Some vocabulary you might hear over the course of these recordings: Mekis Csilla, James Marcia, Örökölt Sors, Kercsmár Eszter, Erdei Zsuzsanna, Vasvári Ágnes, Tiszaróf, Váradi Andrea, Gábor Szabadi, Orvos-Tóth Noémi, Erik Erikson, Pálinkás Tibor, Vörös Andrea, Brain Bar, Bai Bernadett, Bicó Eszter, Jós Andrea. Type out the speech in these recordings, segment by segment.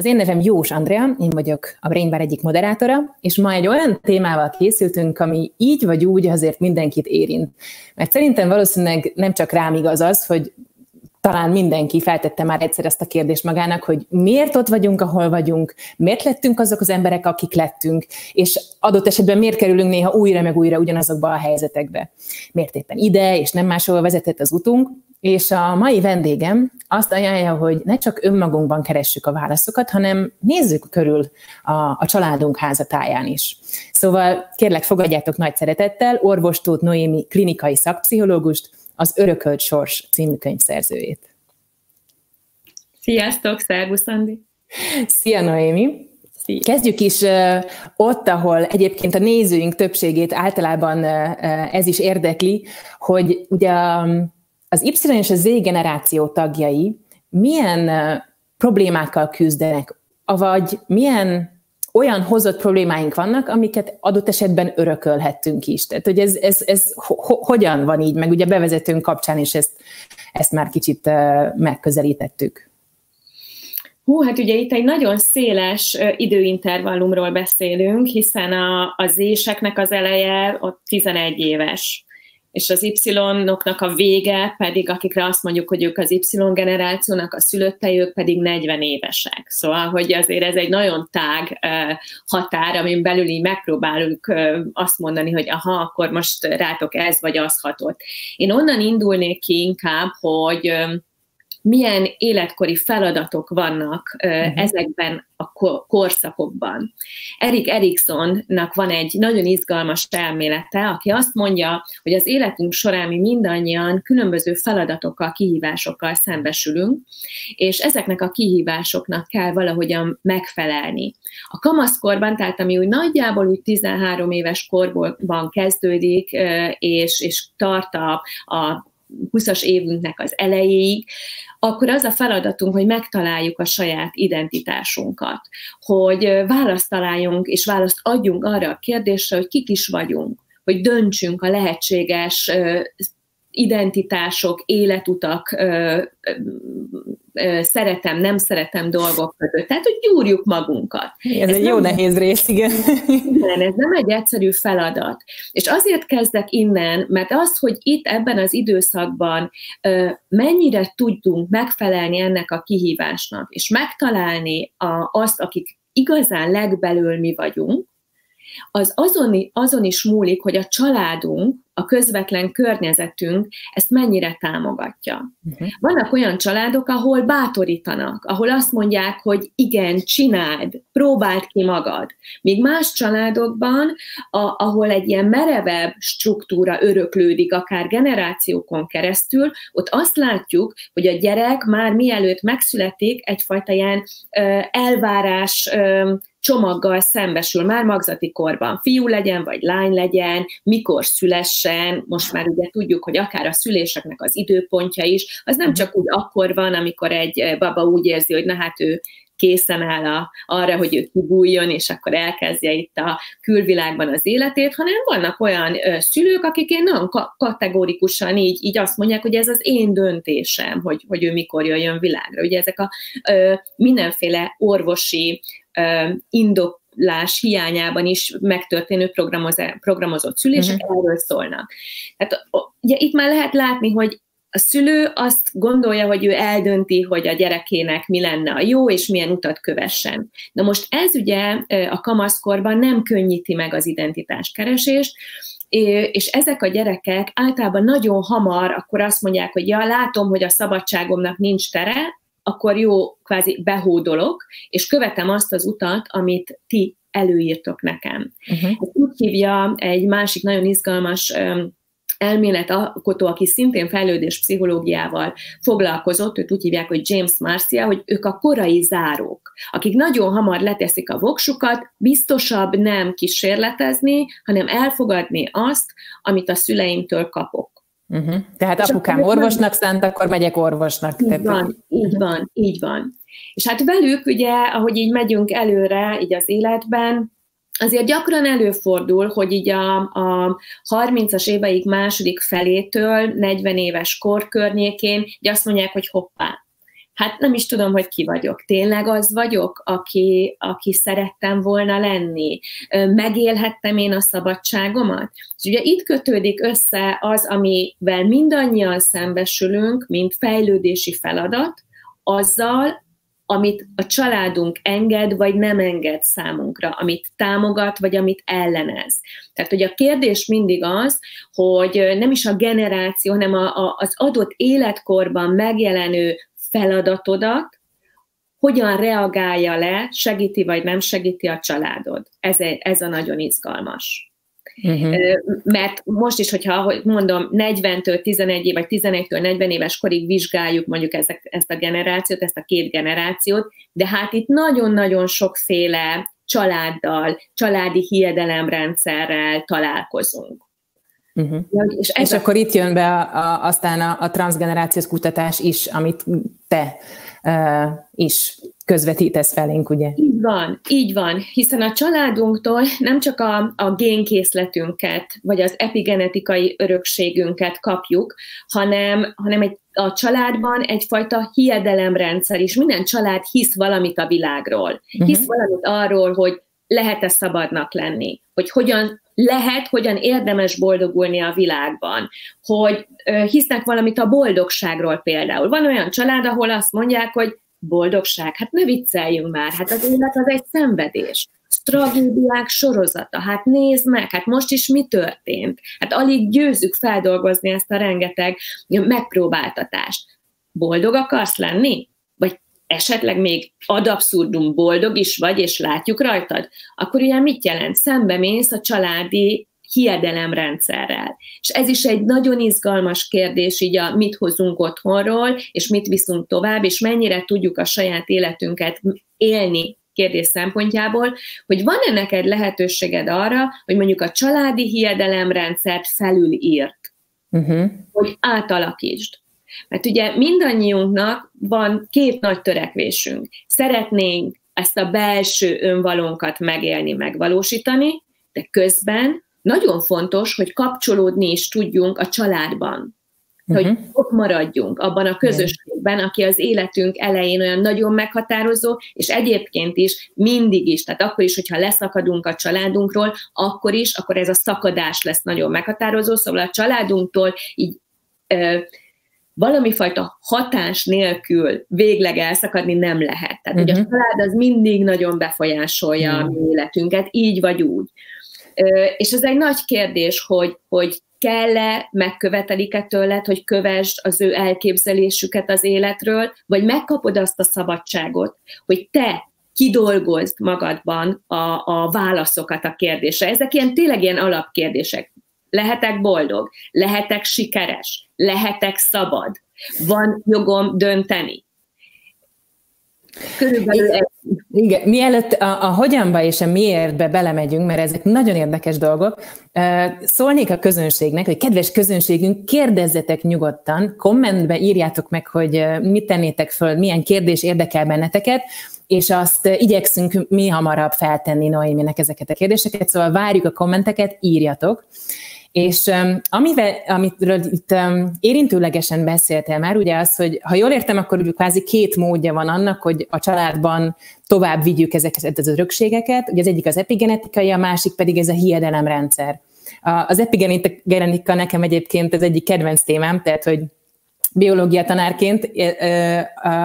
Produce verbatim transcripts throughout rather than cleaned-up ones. Az én nevem Jós Andrea, én vagyok a Brain Bar egyik moderátora, és ma egy olyan témával készültünk, ami így vagy úgy azért mindenkit érint. Mert szerintem valószínűleg nem csak rám igaz az, hogy talán mindenki feltette már egyszer ezt a kérdést magának, hogy miért ott vagyunk, ahol vagyunk, miért lettünk azok az emberek, akik lettünk, és adott esetben miért kerülünk néha újra meg újra ugyanazokba a helyzetekbe. Miért éppen ide, és nem máshol vezetett az utunk. És a mai vendégem azt ajánlja, hogy ne csak önmagunkban keressük a válaszokat, hanem nézzük körül a, a családunk házatáján is. Szóval kérlek, fogadjátok nagy szeretettel Orvos-Tóth Noémi klinikai szakpszichológust, az Örökölt Sors című könyvszerzőjét. Sziasztok, szervusz Andi! Szia Noémi! Kezdjük is ott, ahol egyébként a nézőink többségét általában ez is érdekli, hogy ugye az Y és a Z generáció tagjai milyen problémákkal küzdenek, avagy milyen olyan hozott problémáink vannak, amiket adott esetben örökölhettünk is. Tehát, hogy ez, ez, ez ho, hogyan van így, meg ugye bevezetőnk kapcsán is ezt, ezt már kicsit megközelítettük. Hú, hát ugye itt egy nagyon széles időintervallumról beszélünk, hiszen a, az Z-seknek az eleje ott tizenegy éves. És az Y-oknak a vége pedig, akikre azt mondjuk, hogy ők az Y-generációnak a szülöttei, ők pedig negyven évesek. Szóval, hogy azért ez egy nagyon tág határ, amin belül így megpróbálunk azt mondani, hogy aha, akkor most rátok ez vagy az hatott. Én onnan indulnék ki inkább, hogy milyen életkori feladatok vannak uh-huh. ezekben a korszakokban. Erik Eriksonnak van egy nagyon izgalmas elmélete, aki azt mondja, hogy az életünk során mi mindannyian különböző feladatokkal, kihívásokkal szembesülünk, és ezeknek a kihívásoknak kell valahogyan megfelelni. A kamaszkorban, tehát ami úgy nagyjából úgy tizenhárom éves korban kezdődik, és, és tart a, a húszas évünknek az elejéig, akkor az a feladatunk, hogy megtaláljuk a saját identitásunkat, hogy választ találjunk és választ adjunk arra a kérdésre, hogy kik is vagyunk, hogy döntsünk a lehetséges identitások, életutak, szeretem, nem szeretem dolgok között. Tehát, hogy gyúrjuk magunkat. Ez, ez egy jó nehéz rész, igen. Igen, ez nem egy egyszerű feladat. És azért kezdek innen, mert az, hogy itt ebben az időszakban mennyire tudunk megfelelni ennek a kihívásnak, és megtalálni azt, akik igazán legbelül mi vagyunk, az azon, azon is múlik, hogy a családunk, a közvetlen környezetünk ezt mennyire támogatja. Uh-huh. Vannak olyan családok, ahol bátorítanak, ahol azt mondják, hogy igen, csináld, próbáld ki magad. Míg más családokban, a, ahol egy ilyen merevebb struktúra öröklődik, akár generációkon keresztül, ott azt látjuk, hogy a gyerek már mielőtt megszületik, egyfajta ilyen ö, elvárás ö, csomaggal szembesül, már magzati korban fiú legyen, vagy lány legyen, mikor szülessen, most már ugye tudjuk, hogy akár a szüléseknek az időpontja is, az nem csak úgy akkor van, amikor egy baba úgy érzi, hogy na hát ő készen áll a, arra, hogy ő kibújjon, és akkor elkezdje itt a külvilágban az életét, hanem vannak olyan ö, szülők, akik én nagyon ka- kategórikusan így, így azt mondják, hogy ez az én döntésem, hogy, hogy ő mikor jöjjön világra. Ugye ezek a ö, mindenféle orvosi ö, indoklás hiányában is megtörténő programoz- programozott szülések uh-huh. erről szólnak. Tehát ugye itt már lehet látni, hogy a szülő azt gondolja, hogy ő eldönti, hogy a gyerekének mi lenne a jó, és milyen utat kövessen. Na most ez ugye a kamaszkorban nem könnyíti meg az identitáskeresést, és ezek a gyerekek általában nagyon hamar akkor azt mondják, hogy ja, látom, hogy a szabadságomnak nincs tere, akkor jó, kvázi behódolok, és követem azt az utat, amit ti előírtok nekem. Uh-huh. Ezt úgy hívja egy másik nagyon izgalmas elméletalkotó, aki szintén fejlődéspszichológiával foglalkozott, őt úgy hívják, hogy James Marcia, hogy ők a korai zárók, akik nagyon hamar leteszik a voksukat, biztosabb nem kísérletezni, hanem elfogadni azt, amit a szüleimtől kapok. Uh-huh. Tehát és apukám orvosnak szánt, akkor megyek orvosnak. Így tehát... van, így van, így van. És hát velük ugye, ahogy így megyünk előre, így az életben, azért gyakran előfordul, hogy így a, a harmincas éveik második felétől, negyven éves kor környékén, így azt mondják, hogy hoppá, hát nem is tudom, hogy ki vagyok. Tényleg az vagyok, aki, aki szerettem volna lenni. Megélhettem én a szabadságomat? És ugye itt kötődik össze az, amivel mindannyian szembesülünk, mint fejlődési feladat, azzal, amit a családunk enged, vagy nem enged számunkra, amit támogat, vagy amit ellenez. Tehát, hogy a kérdés mindig az, hogy nem is a generáció, hanem a, a, az adott életkorban megjelenő feladatodat hogyan reagálja le, segíti vagy nem segíti a családod. Ez, egy, ez a nagyon izgalmas. Uh-huh. Mert most is, hogyha, ahogy mondom, negyventől tizenegy év, vagy tizenegytől negyven éves korig vizsgáljuk mondjuk ezek, ezt a generációt, ezt a két generációt, de hát itt nagyon-nagyon sokféle családdal, családi hiedelemrendszerrel találkozunk. Uh-huh. Ja, és ez és a... akkor itt jön be a, a, aztán a, a transzgenerációs kutatás is, amit te uh, is közvetítesz felénk, ugye? Így van, így van, hiszen a családunktól nem csak a, a génkészletünket, vagy az epigenetikai örökségünket kapjuk, hanem, hanem egy, a családban egyfajta hiedelemrendszer is. Minden család hisz valamit a világról. Uh-huh. Hisz valamit arról, hogy lehet-e szabadnak lenni, hogy hogyan lehet, hogyan érdemes boldogulni a világban, hogy hisznek valamit a boldogságról például. Van olyan család, ahol azt mondják, hogy boldogság, hát ne vicceljünk már, hát az élet az egy szenvedés. Tragédiák sorozata, hát nézd meg, hát most is mi történt? Hát alig győzzük feldolgozni ezt a rengeteg megpróbáltatást. Boldog akarsz lenni? Esetleg még ad abszurdum boldog is vagy, és látjuk rajtad, akkor ugye mit jelent? Szembe mész a családi hiedelemrendszerrel. És ez is egy nagyon izgalmas kérdés, így a mit hozunk otthonról, és mit viszünk tovább, és mennyire tudjuk a saját életünket élni kérdés szempontjából, hogy van-e neked lehetőséged arra, hogy mondjuk a családi hiedelemrendszert felülírt, uh-huh. hogy átalakítsd. Mert ugye mindannyiunknak van két nagy törekvésünk. Szeretnénk ezt a belső önvalónkat megélni, megvalósítani, de közben nagyon fontos, hogy kapcsolódni is tudjunk a családban. Uh-huh. Hogy ott maradjunk abban a közösségben, aki az életünk elején olyan nagyon meghatározó, és egyébként is mindig is, tehát akkor is, hogyha leszakadunk a családunkról, akkor is, akkor ez a szakadás lesz nagyon meghatározó, szóval a családunktól így... Ö, valami fajta hatás nélkül végleg elszakadni nem lehet. Tehát, uh-huh. hogy a család az mindig nagyon befolyásolja uh-huh. a mi életünket, így vagy úgy. Ö, és ez egy nagy kérdés, hogy, hogy kell-e, megkövetelik-e tőled, hogy kövesd az ő elképzelésüket az életről, vagy megkapod azt a szabadságot, hogy te kidolgozd magadban a, a válaszokat a kérdésre. Ezek ilyen, tényleg ilyen alapkérdések. Lehetek boldog, lehetek sikeres, lehetek szabad, van jogom dönteni. Körülbelül igen, igen. Mielőtt a, a hogyanba és a miértbe belemegyünk, mert ezek nagyon érdekes dolgok, szólnék a közönségnek, hogy kedves közönségünk, kérdezzetek nyugodtan, kommentbe írjátok meg, hogy mit tennétek föl, milyen kérdés érdekel benneteket, és azt igyekszünk mi hamarabb feltenni Noéminek ezeket a kérdéseket, szóval várjuk a kommenteket, írjatok. És amivel, amitről itt érintőlegesen beszéltél már, ugye az, hogy ha jól értem, akkor ugye kvázi két módja van annak, hogy a családban tovább vigyük ezeket az örökségeket, ugye az egyik az epigenetikai, a másik pedig ez a hiedelemrendszer. Az epigenetika nekem egyébként az egyik kedvenc témám, tehát hogy biológia tanárként,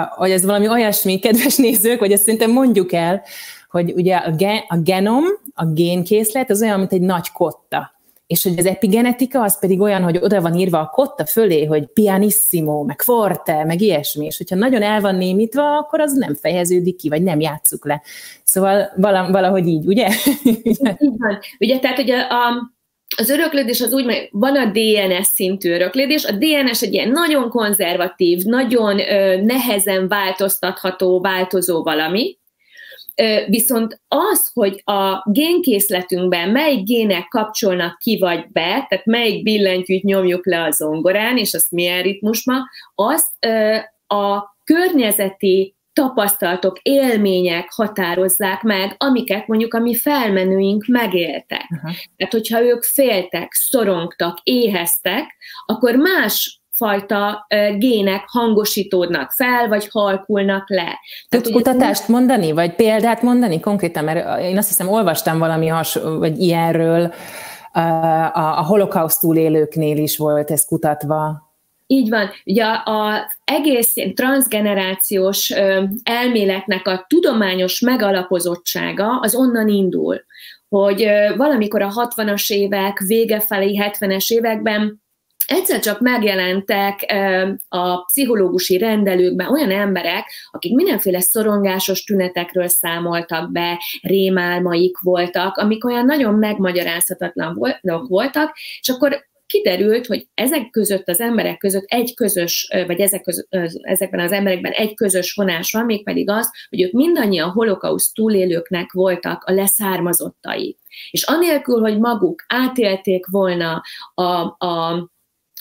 hogy ez valami olyasmi, kedves nézők, hogy ezt szerintem mondjuk el, hogy ugye a, gen, a genom, a génkészlet az olyan, mint egy nagy kotta. És hogy az epigenetika az pedig olyan, hogy oda van írva a kotta fölé, hogy pianissimo, meg forte, meg ilyesmi, és hogyha nagyon el van némítva, akkor az nem fejeződik ki, vagy nem játsszuk le. Szóval valahogy így, ugye? Így van. Ugye, tehát, hogy a, a... az öröklődés az úgy, hogy van a dé en es szintű öröklődés, a dé en es egy ilyen nagyon konzervatív, nagyon ö, nehezen változtatható, változó valami, ö, viszont az, hogy a génkészletünkben melyik gének kapcsolnak ki vagy be, tehát melyik billentyűt nyomjuk le a zongorán, és azt milyen ritmusban, azt ö, a környezeti tapasztalatok, élmények határozzák meg, amiket mondjuk a mi felmenőink megéltek. Uh-huh. Tehát, hogyha ők féltek, szorongtak, éheztek, akkor más fajta gének hangosítódnak fel, vagy halkulnak le. Tudsz kutatást mondani, vagy példát mondani konkrétan? Mert én azt hiszem, olvastam valami has, vagy ilyenről, a, a holokauszt túlélőknél is volt ez kutatva. Így van. Ugye az egész transzgenerációs elméletnek a tudományos megalapozottsága az onnan indul, hogy valamikor a hatvanas évek vége felé, hetvenes években egyszer csak megjelentek a pszichológusi rendelőkben olyan emberek, akik mindenféle szorongásos tünetekről számoltak be, rémálmaik voltak, amik olyan nagyon megmagyarázhatatlanok voltak, és akkor kiderült, hogy ezek között, az emberek között egy közös, vagy ezek között, ezekben az emberekben egy közös vonás van, mégpedig az, hogy ők mindannyian holokauszt túlélőknek voltak a leszármazottai. És anélkül, hogy maguk átélték volna a, a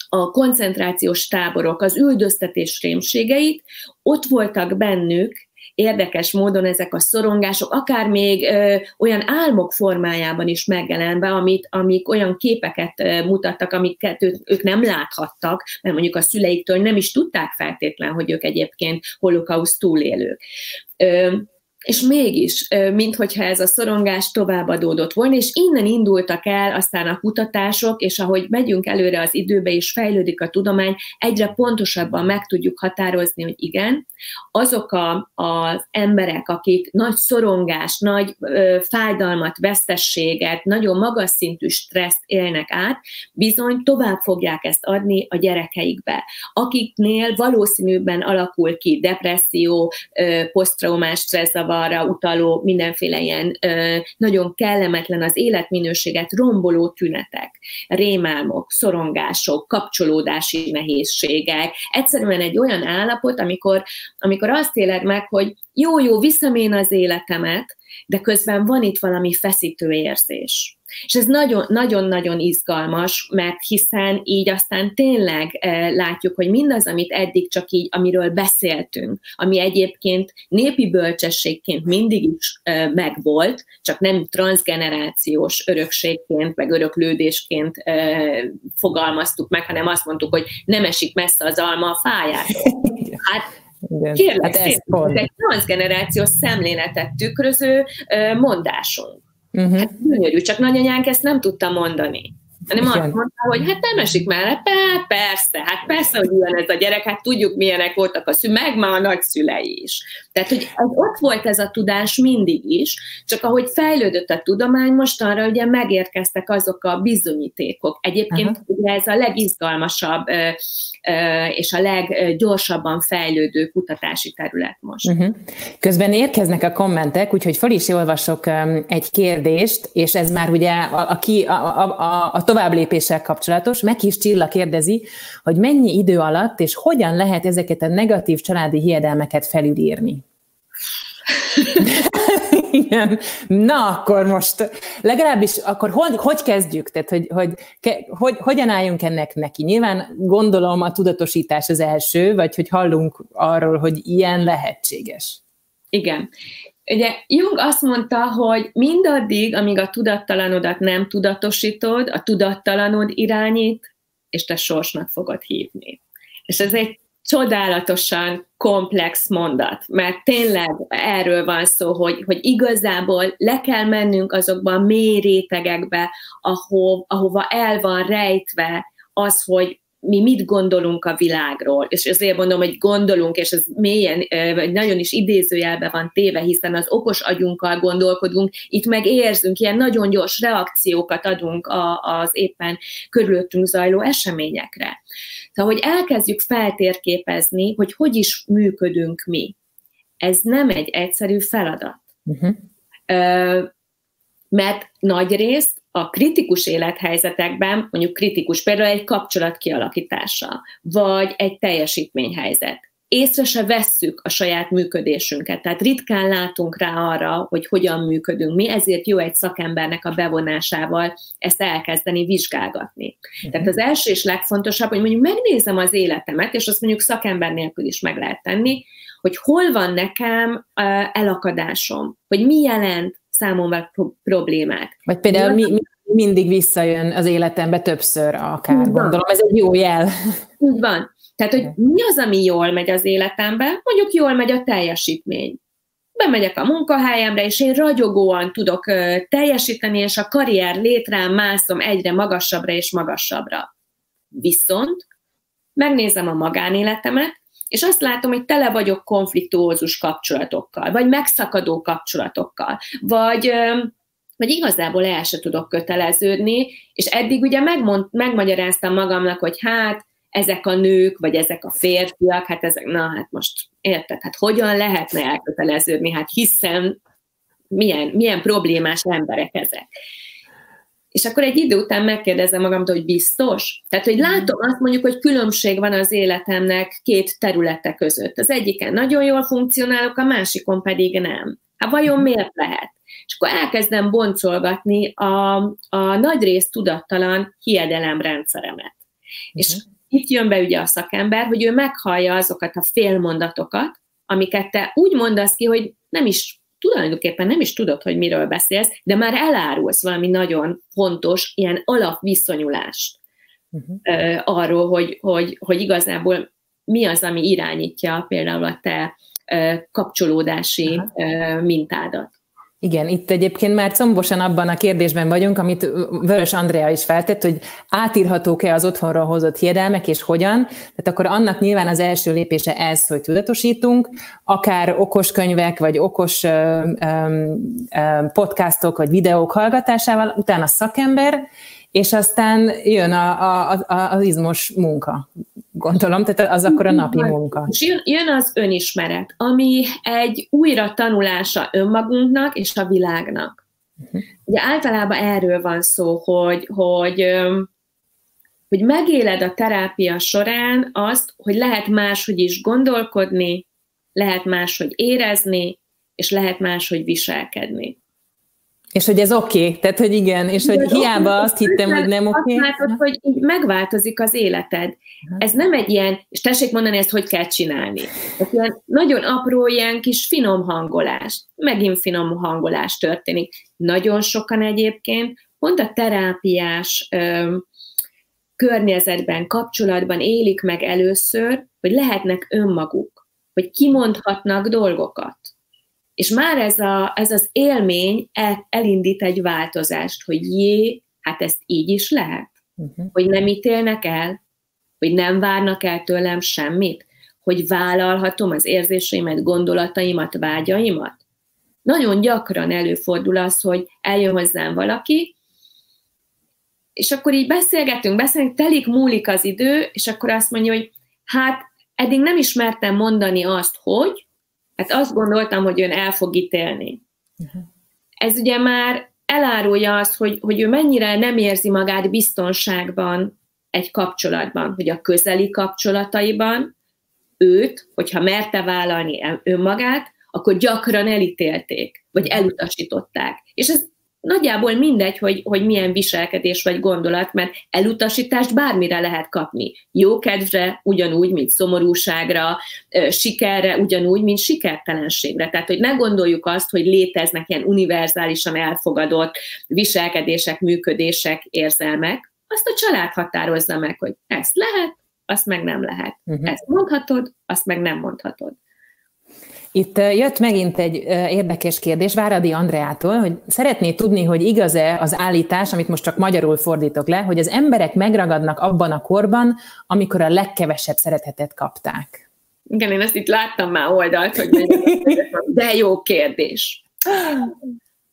a koncentrációs táborok, az üldöztetés rémségeit, ott voltak bennük érdekes módon ezek a szorongások, akár még ö, olyan álmok formájában is megjelenve, amit, amik olyan képeket ö, mutattak, amiket ők, ők nem láthattak, mert mondjuk a szüleiktől nem is tudták feltétlen, hogy ők egyébként holokauszt túlélők. Ö, És mégis, minthogyha ez a szorongás továbbadódott volna, és innen indultak el aztán a kutatások, és ahogy megyünk előre az időbe, és fejlődik a tudomány, egyre pontosabban meg tudjuk határozni, hogy igen, azok a, az emberek, akik nagy szorongást, nagy ö, fájdalmat, vesztességet, nagyon magas szintű stresszt élnek át, bizony tovább fogják ezt adni a gyerekeikbe, akiknél valószínűbben alakul ki depresszió, ö, poszttraumás stresszavar, arra utaló mindenféle ilyen ö, nagyon kellemetlen, az életminőséget romboló tünetek, rémálmok, szorongások, kapcsolódási nehézségek. Egyszerűen egy olyan állapot, amikor, amikor azt éled meg, hogy jó-jó, viszem én az életemet, de közben van itt valami feszítő érzés. És ez nagyon-nagyon izgalmas, mert hiszen így aztán tényleg látjuk, hogy mindaz, amit eddig csak így, amiről beszéltünk, ami egyébként népi bölcsességként mindig is megvolt, csak nem transzgenerációs örökségként, meg öröklődésként fogalmaztuk meg, hanem azt mondtuk, hogy nem esik messze az alma a fájától. Hát, kérlek, hát ez egy transzgenerációs szemléletet tükröző mondásunk. Uh-huh. Hát gyönyörű, csak nagyanyánk ezt nem tudta mondani. Hanem azt mondta, hogy hát nem esik mellett, persze, hát persze, hogy ilyen ez a gyerek, hát tudjuk, milyenek voltak a szü, meg már a nagyszülei is. Tehát, hogy ott volt ez a tudás mindig is, csak ahogy fejlődött a tudomány, mostanra ugye megérkeztek azok a bizonyítékok. Egyébként Aha. ugye ez a legizgalmasabb ö, ö, és a leggyorsabban fejlődő kutatási terület most. Uh-huh. Közben érkeznek a kommentek, úgyhogy fel is olvasok egy kérdést, és ez már ugye a, a, ki, a, a, a, a továbblépéssel kapcsolatos. Mekis Csilla kérdezi, hogy mennyi idő alatt és hogyan lehet ezeket a negatív családi hiedelmeket felülírni? Igen. Na, akkor most legalábbis, akkor hogy, hogy kezdjük? Tehát, hogy, hogy, hogy, hogyan álljunk ennek neki? Nyilván gondolom a tudatosítás az első, vagy hogy hallunk arról, hogy ilyen lehetséges. Igen. Ugye Jung azt mondta, hogy mindaddig, amíg a tudattalanodat nem tudatosítod, a tudattalanod irányít, és te sorsnak fogod hívni. És ez egy csodálatosan komplex mondat, mert tényleg erről van szó, hogy, hogy igazából le kell mennünk azokba a mély rétegekbe, ahol, ahova el van rejtve az, hogy mi mit gondolunk a világról, és azért mondom, hogy gondolunk, és ez mélyen, nagyon is idézőjelben van téve, hiszen az okos agyunkkal gondolkodunk, itt meg érzünk, ilyen nagyon gyors reakciókat adunk az éppen körülöttünk zajló eseményekre. Tehát, hogy elkezdjük feltérképezni, hogy hogy is működünk mi. Ez nem egy egyszerű feladat. Uh-huh. Mert nagyrészt a kritikus élethelyzetekben, mondjuk kritikus, például egy kapcsolat kialakítása, vagy egy teljesítményhelyzet, észre se vesszük a saját működésünket, tehát ritkán látunk rá arra, hogy hogyan működünk mi, ezért jó egy szakembernek a bevonásával ezt elkezdeni vizsgálgatni. Tehát az első és legfontosabb, hogy mondjuk megnézem az életemet, és azt mondjuk szakember nélkül is meg lehet tenni, hogy hol van nekem elakadásom, hogy mi jelent számomra problémát. Vagy például mi, mi mindig visszajön az életembe többször akár, gondolom, ez egy jó jel. Így van. Tehát, hogy mi az, ami jól megy az életembe? Mondjuk jól megy a teljesítmény. Bemegyek a munkahelyemre, és én ragyogóan tudok teljesíteni, és a karrier létrán mászom egyre magasabbra és magasabbra. Viszont megnézem a magánéletemet, és azt látom, hogy tele vagyok konfliktózus kapcsolatokkal, vagy megszakadó kapcsolatokkal, vagy, vagy igazából el se tudok köteleződni, és eddig ugye megmond, megmagyaráztam magamnak, hogy hát, ezek a nők, vagy ezek a férfiak, hát ezek, na hát most érted, hát hogyan lehetne elköteleződni, hát hiszen milyen, milyen problémás emberek ezek. És akkor egy idő után megkérdezem magamtól, hogy biztos? Tehát, hogy látom azt mondjuk, hogy különbség van az életemnek két területe között. Az egyiken nagyon jól funkcionálok, a másikon pedig nem. Hát vajon miért lehet? És akkor elkezdem boncolgatni a, a nagyrészt tudattalan hiedelemrendszeremet. És itt jön be ugye a szakember, hogy ő meghallja azokat a félmondatokat, amiket te úgy mondasz ki, hogy nem is, tulajdonképpen nem is tudod, hogy miről beszélsz, de már elárulsz valami nagyon fontos, ilyen alapviszonyulást uh-huh. uh, arról, hogy, hogy, hogy igazából mi az, ami irányítja például a te uh, kapcsolódási uh, mintádat. Igen, itt egyébként már combosan abban a kérdésben vagyunk, amit Vörös Andrea is feltett, hogy átírhatók-e az otthonról hozott hiedelmek, és hogyan. Tehát akkor annak nyilván az első lépése ez, hogy tudatosítunk, akár okos könyvek, vagy okos podcastok, vagy videók hallgatásával, utána szakember, és aztán jön a, a, a, az izmos munka, gondolom, tehát az akkor a napi munka. És jön az önismeret, ami egy újra tanulása önmagunknak és a világnak. Uh-huh. Ugye általában erről van szó, hogy, hogy, hogy megéled a terápia során azt, hogy lehet máshogy is gondolkodni, lehet máshogy érezni, és lehet máshogy viselkedni. És hogy ez oké, okay. Tehát, hogy igen, és hogy hiába azt hittem, hogy nem oké. Okay. Azt látod, hogy így megváltozik az életed. Ez nem egy ilyen, és tessék mondani, ezt hogy kell csinálni. Ez ilyen nagyon apró, ilyen kis finom hangolás. Megint finom hangolás történik. Nagyon sokan egyébként, pont a terápiás ö, környezetben, kapcsolatban élik meg először, hogy lehetnek önmaguk, hogy kimondhatnak dolgokat. És már ez, a, ez az élmény el, elindít egy változást, hogy jé, hát ezt így is lehet, uh-huh. hogy nem ítélnek el, hogy nem várnak el tőlem semmit, hogy vállalhatom az érzéseimet, gondolataimat, vágyaimat. Nagyon gyakran előfordul az, hogy eljön hozzám valaki, és akkor így beszélgetünk, beszélünk, telik, múlik az idő, és akkor azt mondja, hogy hát eddig nem ismertem mondani azt, hogy, hát azt gondoltam, hogy ön el fog ítélni. Uh-huh. Ez ugye már elárulja azt, hogy, hogy ő mennyire nem érzi magát biztonságban egy kapcsolatban, hogy a közeli kapcsolataiban őt, hogyha merte vállalni önmagát, akkor gyakran elítélték, vagy elutasították. És ez nagyjából mindegy, hogy, hogy milyen viselkedés vagy gondolat, mert elutasítást bármire lehet kapni. Jó kedvre, ugyanúgy, mint szomorúságra, sikerre, ugyanúgy, mint sikertelenségre. Tehát, hogy ne gondoljuk azt, hogy léteznek ilyen univerzálisan elfogadott viselkedések, működések, érzelmek. Azt a család határozza meg, hogy ezt lehet, azt meg nem lehet. Uh-huh. Ezt mondhatod, azt meg nem mondhatod. Itt jött megint egy érdekes kérdés Váradi Andreától, hogy szeretné tudni, hogy igaz-e az állítás, amit most csak magyarul fordítok le, hogy az emberek megragadnak abban a korban, amikor a legkevesebb szeretetet kapták. Igen, én ezt itt láttam már oldalt, hogy de jó kérdés.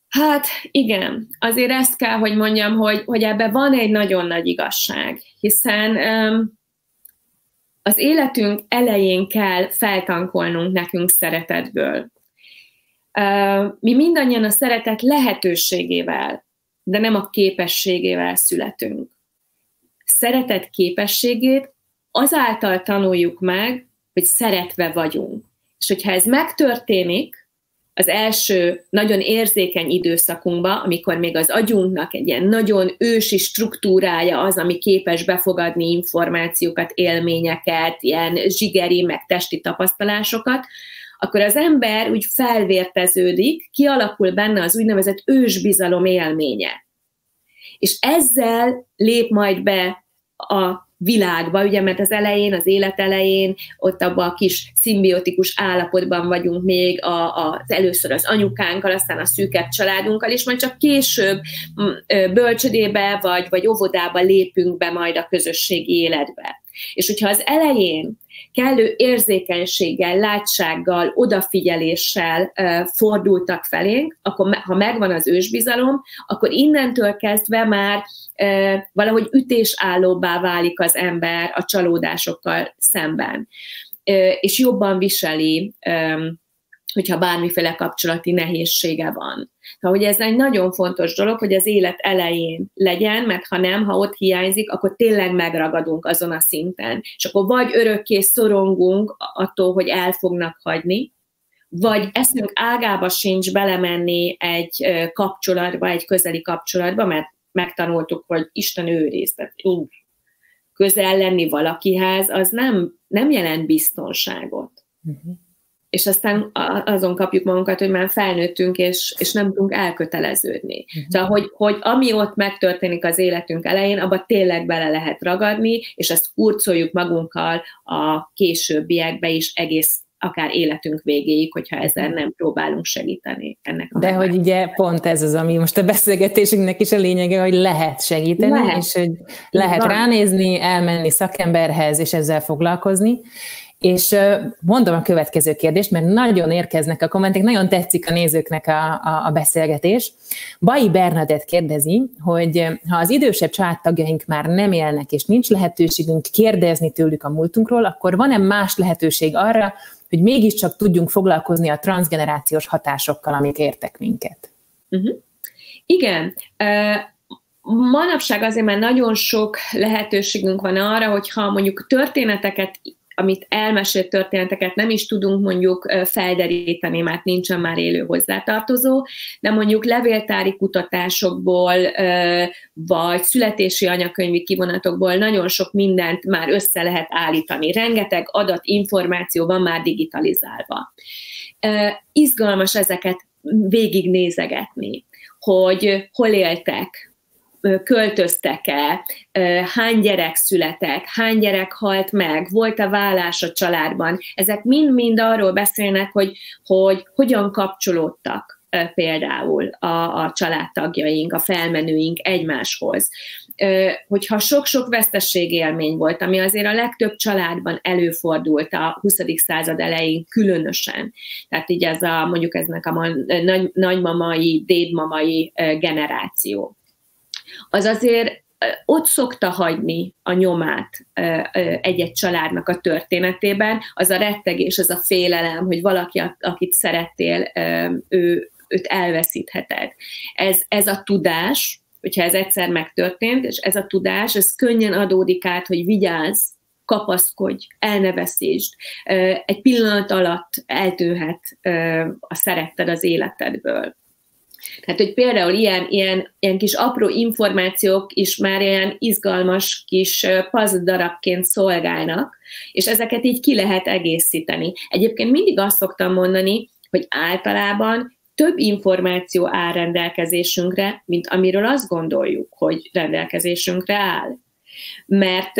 Hát igen, azért ezt kell, hogy mondjam, hogy, hogy ebben van egy nagyon nagy igazság, hiszen... Um, az életünk elején kell feltankolnunk nekünk szeretetből. Mi mindannyian a szeretet lehetőségével, de nem a képességével születünk. Szeretet képességét azáltal tanuljuk meg, hogy szeretve vagyunk. És hogyha ez megtörténik az első nagyon érzékeny időszakunkban, amikor még az agyunknak egy ilyen nagyon ősi struktúrája az, ami képes befogadni információkat, élményeket, ilyen zsigeri, meg testi tapasztalásokat, akkor az ember úgy felvérteződik, kialakul benne az úgynevezett ősbizalom élménye. és ezzel lép majd be a világba, ugye, mert az elején, az élet elején, ott abban a kis szimbiotikus állapotban vagyunk még a, a, az először az anyukánkkal, aztán a szűkebb családunkkal, és majd csak később bölcsödébe vagy, vagy óvodába lépünk be majd a közösségi életbe. És hogyha az elején kellő érzékenységgel, látsággal, odafigyeléssel e, fordultak felénk, akkor ha megvan az ősbizalom, akkor innentől kezdve már e, valahogy ütésállóbbá válik az ember a csalódásokkal szemben, e, és jobban viseli, e, hogyha bármiféle kapcsolati nehézsége van. Hogy ez egy nagyon fontos dolog, hogy az élet elején legyen, mert ha nem, ha ott hiányzik, akkor tényleg megragadunk azon a szinten. És akkor vagy örökké szorongunk attól, hogy el fognak hagyni, vagy eszünk ágába sincs belemenni egy kapcsolatba, egy közeli kapcsolatba, mert megtanultuk, hogy Isten őriz, tehát közel lenni valakihez, az nem, nem jelent biztonságot. Uh-huh. És aztán azon kapjuk magunkat, hogy már felnőttünk, és, és nem tudunk elköteleződni. Uh-huh. Szóval, hogy, hogy ami ott megtörténik az életünk elején, abba tényleg bele lehet ragadni, és ezt hurcoljuk magunkkal a későbbiekbe is egész, akár életünk végéig, hogyha ezen nem próbálunk segíteni. Ennek a De hogy ugye pont ez az, ami most a beszélgetésünknek is a lényege, hogy lehet segíteni, lehet. És hogy lehet Van. ránézni, elmenni szakemberhez, és ezzel foglalkozni. És mondom a következő kérdést, mert nagyon érkeznek a kommentek, nagyon tetszik a nézőknek a, a, a beszélgetés. Bai Bernadett kérdezi, hogy ha az idősebb családtagjaink már nem élnek, és nincs lehetőségünk kérdezni tőlük a múltunkról, akkor van-e más lehetőség arra, hogy mégiscsak tudjunk foglalkozni a transzgenerációs hatásokkal, amik értek minket? Uh-huh. Igen. Uh... Manapság azért már nagyon sok lehetőségünk van arra, hogyha mondjuk történeteket, amit elmesélt történeteket nem is tudunk mondjuk felderíteni, mert nincsen már élő hozzátartozó, de mondjuk levéltári kutatásokból, vagy születési anyakönyvi kivonatokból nagyon sok mindent már össze lehet állítani. Rengeteg adat, információ van már digitalizálva. Izgalmas ezeket végignézegetni, hogy hol éltek, költöztek-e, hány gyerek született, hány gyerek halt meg, volt-e vállás a családban. Ezek mind-mind arról beszélnek, hogy, hogy hogyan kapcsolódtak például a, a családtagjaink, a felmenőink egymáshoz. Hogyha sok-sok veszteségélmény volt, ami azért a legtöbb családban előfordult a huszadik század elején különösen. Tehát így ez a, mondjuk eznek a nagy, nagymamai, dédmamai generáció. Az azért ott szokta hagyni a nyomát egy-egy családnak a történetében, az a rettegés, az a félelem, hogy valaki, akit szerettél, ő, őt elveszítheted. Ez, ez a tudás, hogyha ez egyszer megtörtént, és ez a tudás, ez könnyen adódik át, hogy vigyázz, kapaszkodj, el ne veszítsd. Egy pillanat alatt eltűnhet a szeretted az életedből. Tehát, hogy például ilyen, ilyen, ilyen kis apró információk is már ilyen izgalmas kis puzzle darabként szolgálnak, és ezeket így ki lehet egészíteni. Egyébként mindig azt szoktam mondani, hogy általában több információ áll rendelkezésünkre, mint amiről azt gondoljuk, hogy rendelkezésünkre áll. Mert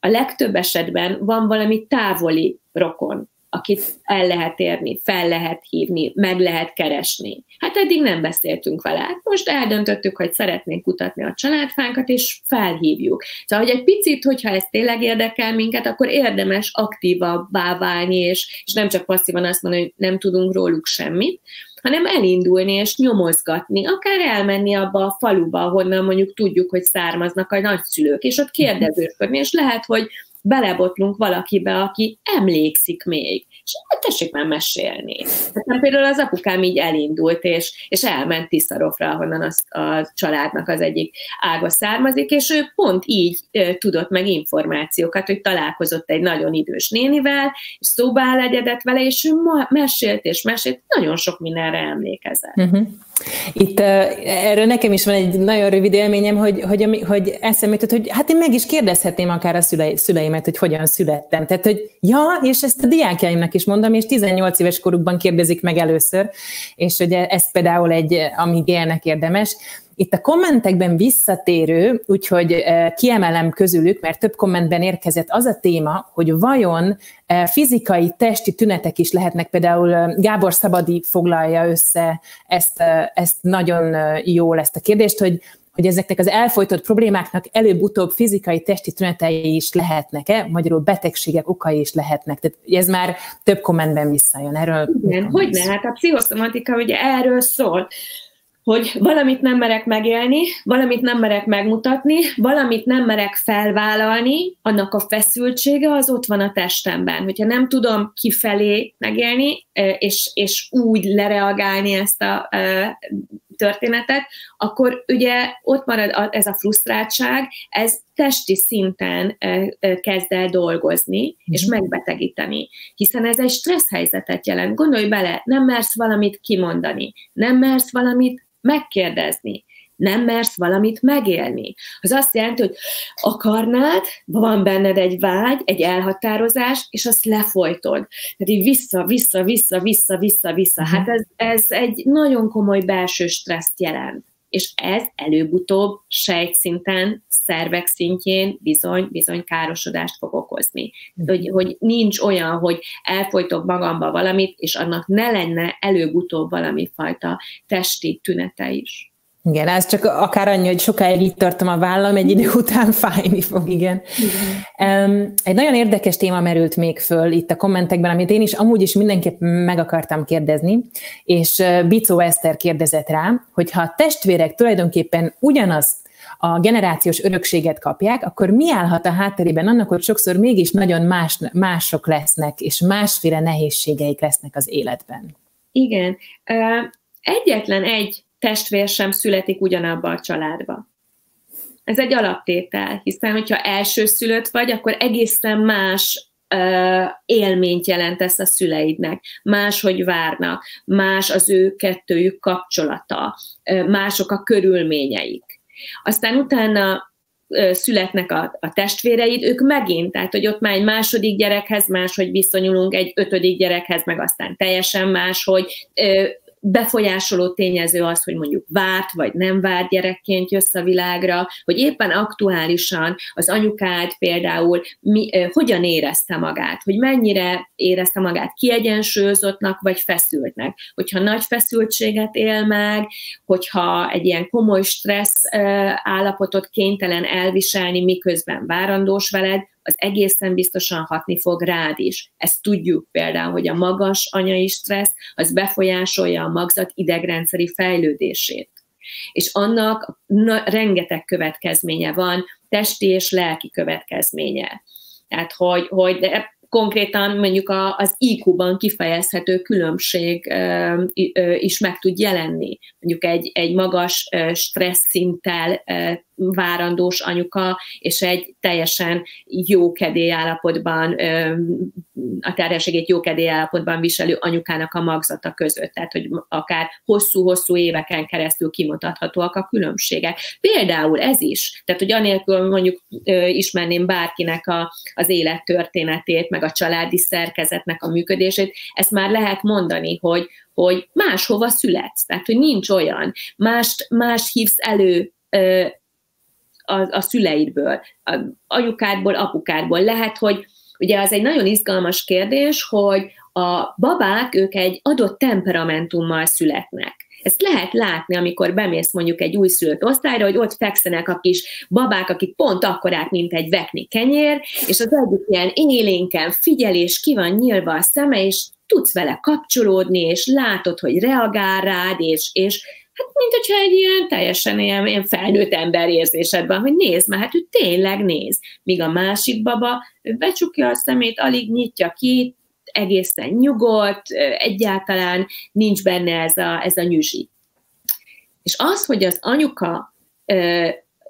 a legtöbb esetben van valami távoli rokon, akit el lehet érni, fel lehet hívni, meg lehet keresni. Hát eddig nem beszéltünk vele. Most eldöntöttük, hogy szeretnénk kutatni a családfánkat, és felhívjuk. Szóval, hogy egy picit, hogyha ez tényleg érdekel minket, akkor érdemes aktívabbá válni, és, és nem csak passzívan azt mondani, hogy nem tudunk róluk semmit, hanem elindulni és nyomozgatni, akár elmenni abba a faluba, ahonnan mondjuk tudjuk, hogy származnak a nagyszülők, és ott kérdezősködni, és lehet, hogy belebotlunk valakibe, aki emlékszik még. És tessék már mesélni. Hát például az apukám így elindult, és, és elment Tiszarofra, ahonnan az, a családnak az egyik ága származik, és ő pont így e, tudott meg információkat, hogy találkozott egy nagyon idős nénivel, és szóba elegyedett vele, és ő ma, mesélt és mesélt, nagyon sok mindenre emlékezett. Uh-huh. Itt uh, erről nekem is van egy nagyon rövid élményem, hogy, hogy, hogy eszembe jutott, hogy hát én meg is kérdezhetném akár a szülei, szüleimet, hogy hogyan születtem. Tehát, hogy ja, és ezt a diákjaimnak is mondom, és tizennyolc éves korukban kérdezik meg először, és ugye ez például egy, amíg élnek, érdemes. Itt a kommentekben visszatérő, úgyhogy kiemelem közülük, mert több kommentben érkezett az a téma, hogy vajon fizikai, testi tünetek is lehetnek, például Gábor Szabadi foglalja össze ezt, ezt nagyon jól, ezt a kérdést, hogy hogy ezeknek az elfojtott problémáknak előbb-utóbb fizikai, testi tünetei is lehetnek-e, magyarul betegségek okai is lehetnek. Tehát ez már több kommentben visszajön. Erről igen, hogyne, hát a pszichoszomatika ugye erről szól, hogy valamit nem merek megélni, valamit nem merek megmutatni, valamit nem merek felvállalni, annak a feszültsége az ott van a testemben. Hogyha nem tudom kifelé megélni, és, és úgy lereagálni ezt a történetet, akkor ugye ott marad ez a frusztráltság, ez testi szinten kezd el dolgozni, mm-hmm. és megbetegíteni, hiszen ez egy stressz helyzetet jelent. Gondolj bele, nem mersz valamit kimondani, nem mersz valamit megkérdezni, nem mersz valamit megélni. Az azt jelenti, hogy akarnád, van benned egy vágy, egy elhatározás, és azt lefolytod. Tehát így vissza, vissza, vissza, vissza, vissza, vissza. Hát ez, ez egy nagyon komoly belső stresszt jelent. És ez előbb-utóbb sejtszinten, szervek szintjén bizony, bizony károsodást fog okozni. Hogy, hogy nincs olyan, hogy elfolytok magamba valamit, és annak ne lenne előbb-utóbb valami fajta testi tünete is. Igen, ez csak akár annyi, hogy sokáig így tartom a vállam, egy idő után fájni fog, igen. igen. Egy nagyon érdekes téma merült még föl itt a kommentekben, amit én is amúgy is mindenképp meg akartam kérdezni, és Bicó Eszter kérdezett rá, hogy ha a testvérek tulajdonképpen ugyanazt a generációs örökséget kapják, akkor mi állhat a hátterében annak, hogy sokszor mégis nagyon más, mások lesznek, és másféle nehézségeik lesznek az életben? Igen. Egyetlen egy testvér sem születik ugyanabba a családba. Ez egy alaptétel, hiszen hogyha elsőszülött vagy, akkor egészen más uh, élményt jelentesz a szüleidnek. Máshogy várnak, más az ő kettőjük kapcsolata, uh, mások a körülményeik. Aztán utána születnek a, a testvéreid, ők megint, tehát hogy ott már egy második gyerekhez máshogy viszonyulunk, egy ötödik gyerekhez, meg aztán teljesen máshogy. Uh, befolyásoló tényező az, hogy mondjuk várt vagy nem várt gyerekként jössz a világra, hogy éppen aktuálisan az anyukád például mi, eh, hogyan érezte magát, hogy mennyire érezte magát kiegyensúlyozottnak vagy feszültnek. Hogyha nagy feszültséget él meg, hogyha egy ilyen komoly stressz eh, állapotot kénytelen elviselni, miközben várandós veled, az egészen biztosan hatni fog rád is. Ezt tudjuk például, hogy a magas anyai stressz, az befolyásolja a magzat idegrendszeri fejlődését. És annak na, rengeteg következménye van, testi és lelki következménye. Tehát, hogy, hogy konkrétan mondjuk a, az í kú-ban kifejezhető különbség ö, ö, is meg tud jelenni. Mondjuk egy, egy magas ö, stressz szinttel ö, várandós anyuka, és egy teljesen jókedély állapotban, a terhességét jókedély állapotban viselő anyukának a magzata között. Tehát, hogy akár hosszú-hosszú éveken keresztül kimutathatóak a különbségek. Például ez is. Tehát, hogy anélkül mondjuk ismerném bárkinek a, az élettörténetét, meg a családi szerkezetnek a működését, ezt már lehet mondani, hogy, hogy máshova születsz. Tehát, hogy nincs olyan. Mást, más hívsz elő A, a szüleidből, a anyukádból, apukádból. Lehet, hogy ugye az egy nagyon izgalmas kérdés, hogy a babák, ők egy adott temperamentummal születnek. Ezt lehet látni, amikor bemész mondjuk egy újszülött osztályra, hogy ott fekszenek a kis babák, akik pont akkorák, mint egy vekni kenyér, és az egyik ilyen élénken figyel, és ki van nyílva a szeme, és tudsz vele kapcsolódni, és látod, hogy reagál rád, és, és hát, mint hogyha egy ilyen teljesen ilyen, ilyen felnőtt ember érzésed van, hogy nézd már, hát ő tényleg néz. Míg a másik baba, ő becsukja a szemét, alig nyitja ki, egészen nyugodt, egyáltalán nincs benne ez a, ez a nyüzsi. És az, hogy az anyuka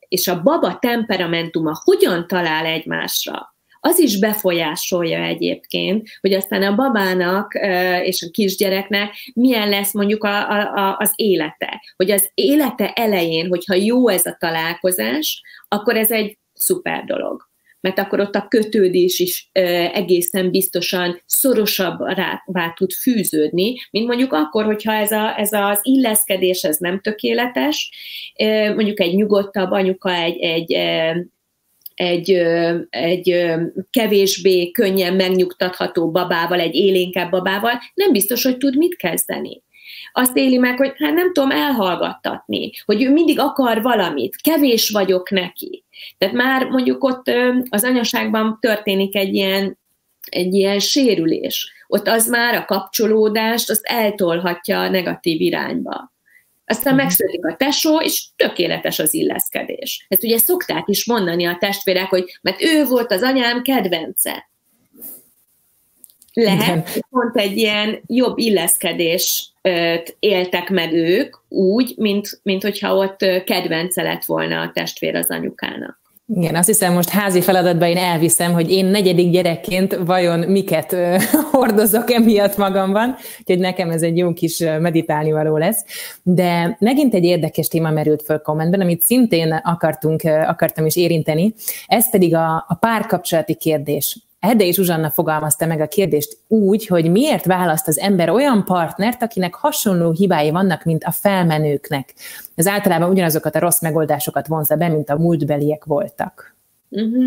és a baba temperamentuma hogyan talál egymásra, az is befolyásolja egyébként, hogy aztán a babának és a kisgyereknek milyen lesz mondjuk a, a, az élete. Hogy az élete elején, hogyha jó ez a találkozás, akkor ez egy szuper dolog. mert akkor ott a kötődés is egészen biztosan szorosabbá tud fűződni, mint mondjuk akkor, hogyha ez, a, ez az illeszkedés ez nem tökéletes, mondjuk egy nyugodtabb anyuka, egy, egy Egy, egy kevésbé könnyen megnyugtatható babával, egy élénkebb babával, nem biztos, hogy tud mit kezdeni. Azt éli meg, hogy hát nem tudom elhallgattatni, hogy ő mindig akar valamit, kevés vagyok neki. Tehát már mondjuk ott az anyaságban történik egy ilyen, egy ilyen sérülés. Ott az már a kapcsolódást, azt eltolhatja a negatív irányba. Aztán megszületik a tesó, és tökéletes az illeszkedés. Ezt ugye szokták is mondani a testvérek, hogy mert ő volt az anyám kedvence. Lehet, hogy pont egy ilyen jobb illeszkedést éltek meg ők úgy, mint, mint hogyha ott kedvence lett volna a testvér az anyukának. Igen, azt hiszem most házi feladatban én elviszem, hogy én negyedik gyerekként vajon miket hordozok emiatt magamban, úgyhogy nekem ez egy jó kis meditálni való lesz. De megint egy érdekes téma merült föl kommentben, amit szintén akartunk, akartam is érinteni, ez pedig a, a párkapcsolati kérdés. Erdei Zsuzsanna fogalmazta meg a kérdést úgy, hogy miért választ az ember olyan partnert, akinek hasonló hibái vannak, mint a felmenőknek. Ez általában ugyanazokat a rossz megoldásokat vonzza be, mint a múltbeliek voltak. Uh-huh.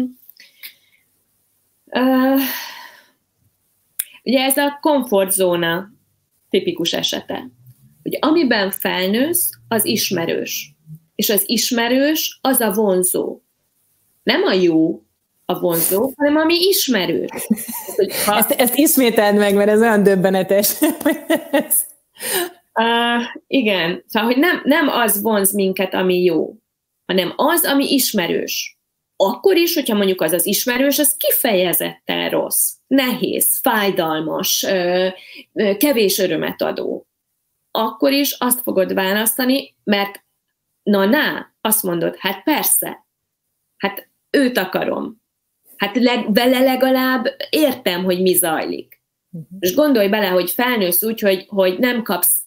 Uh, ugye ez a komfortzóna tipikus esete. Ugye, amiben felnősz, az ismerős. És az ismerős az a vonzó. Nem a jó a vonzó, hanem ami ismerős. Ha... Ezt, ezt ismételd meg, mert ez olyan döbbenetes. uh, igen, szóval, hogy nem, nem az vonz minket, ami jó, hanem az, ami ismerős. Akkor is, hogyha mondjuk az az ismerős, az kifejezetten rossz, nehéz, fájdalmas, kevés örömet adó. Akkor is azt fogod választani, mert na-na, azt mondod, hát persze, hát őt akarom. Hát leg, vele legalább értem, hogy mi zajlik. És gondolj bele, hogy felnősz úgy, hogy, hogy nem kapsz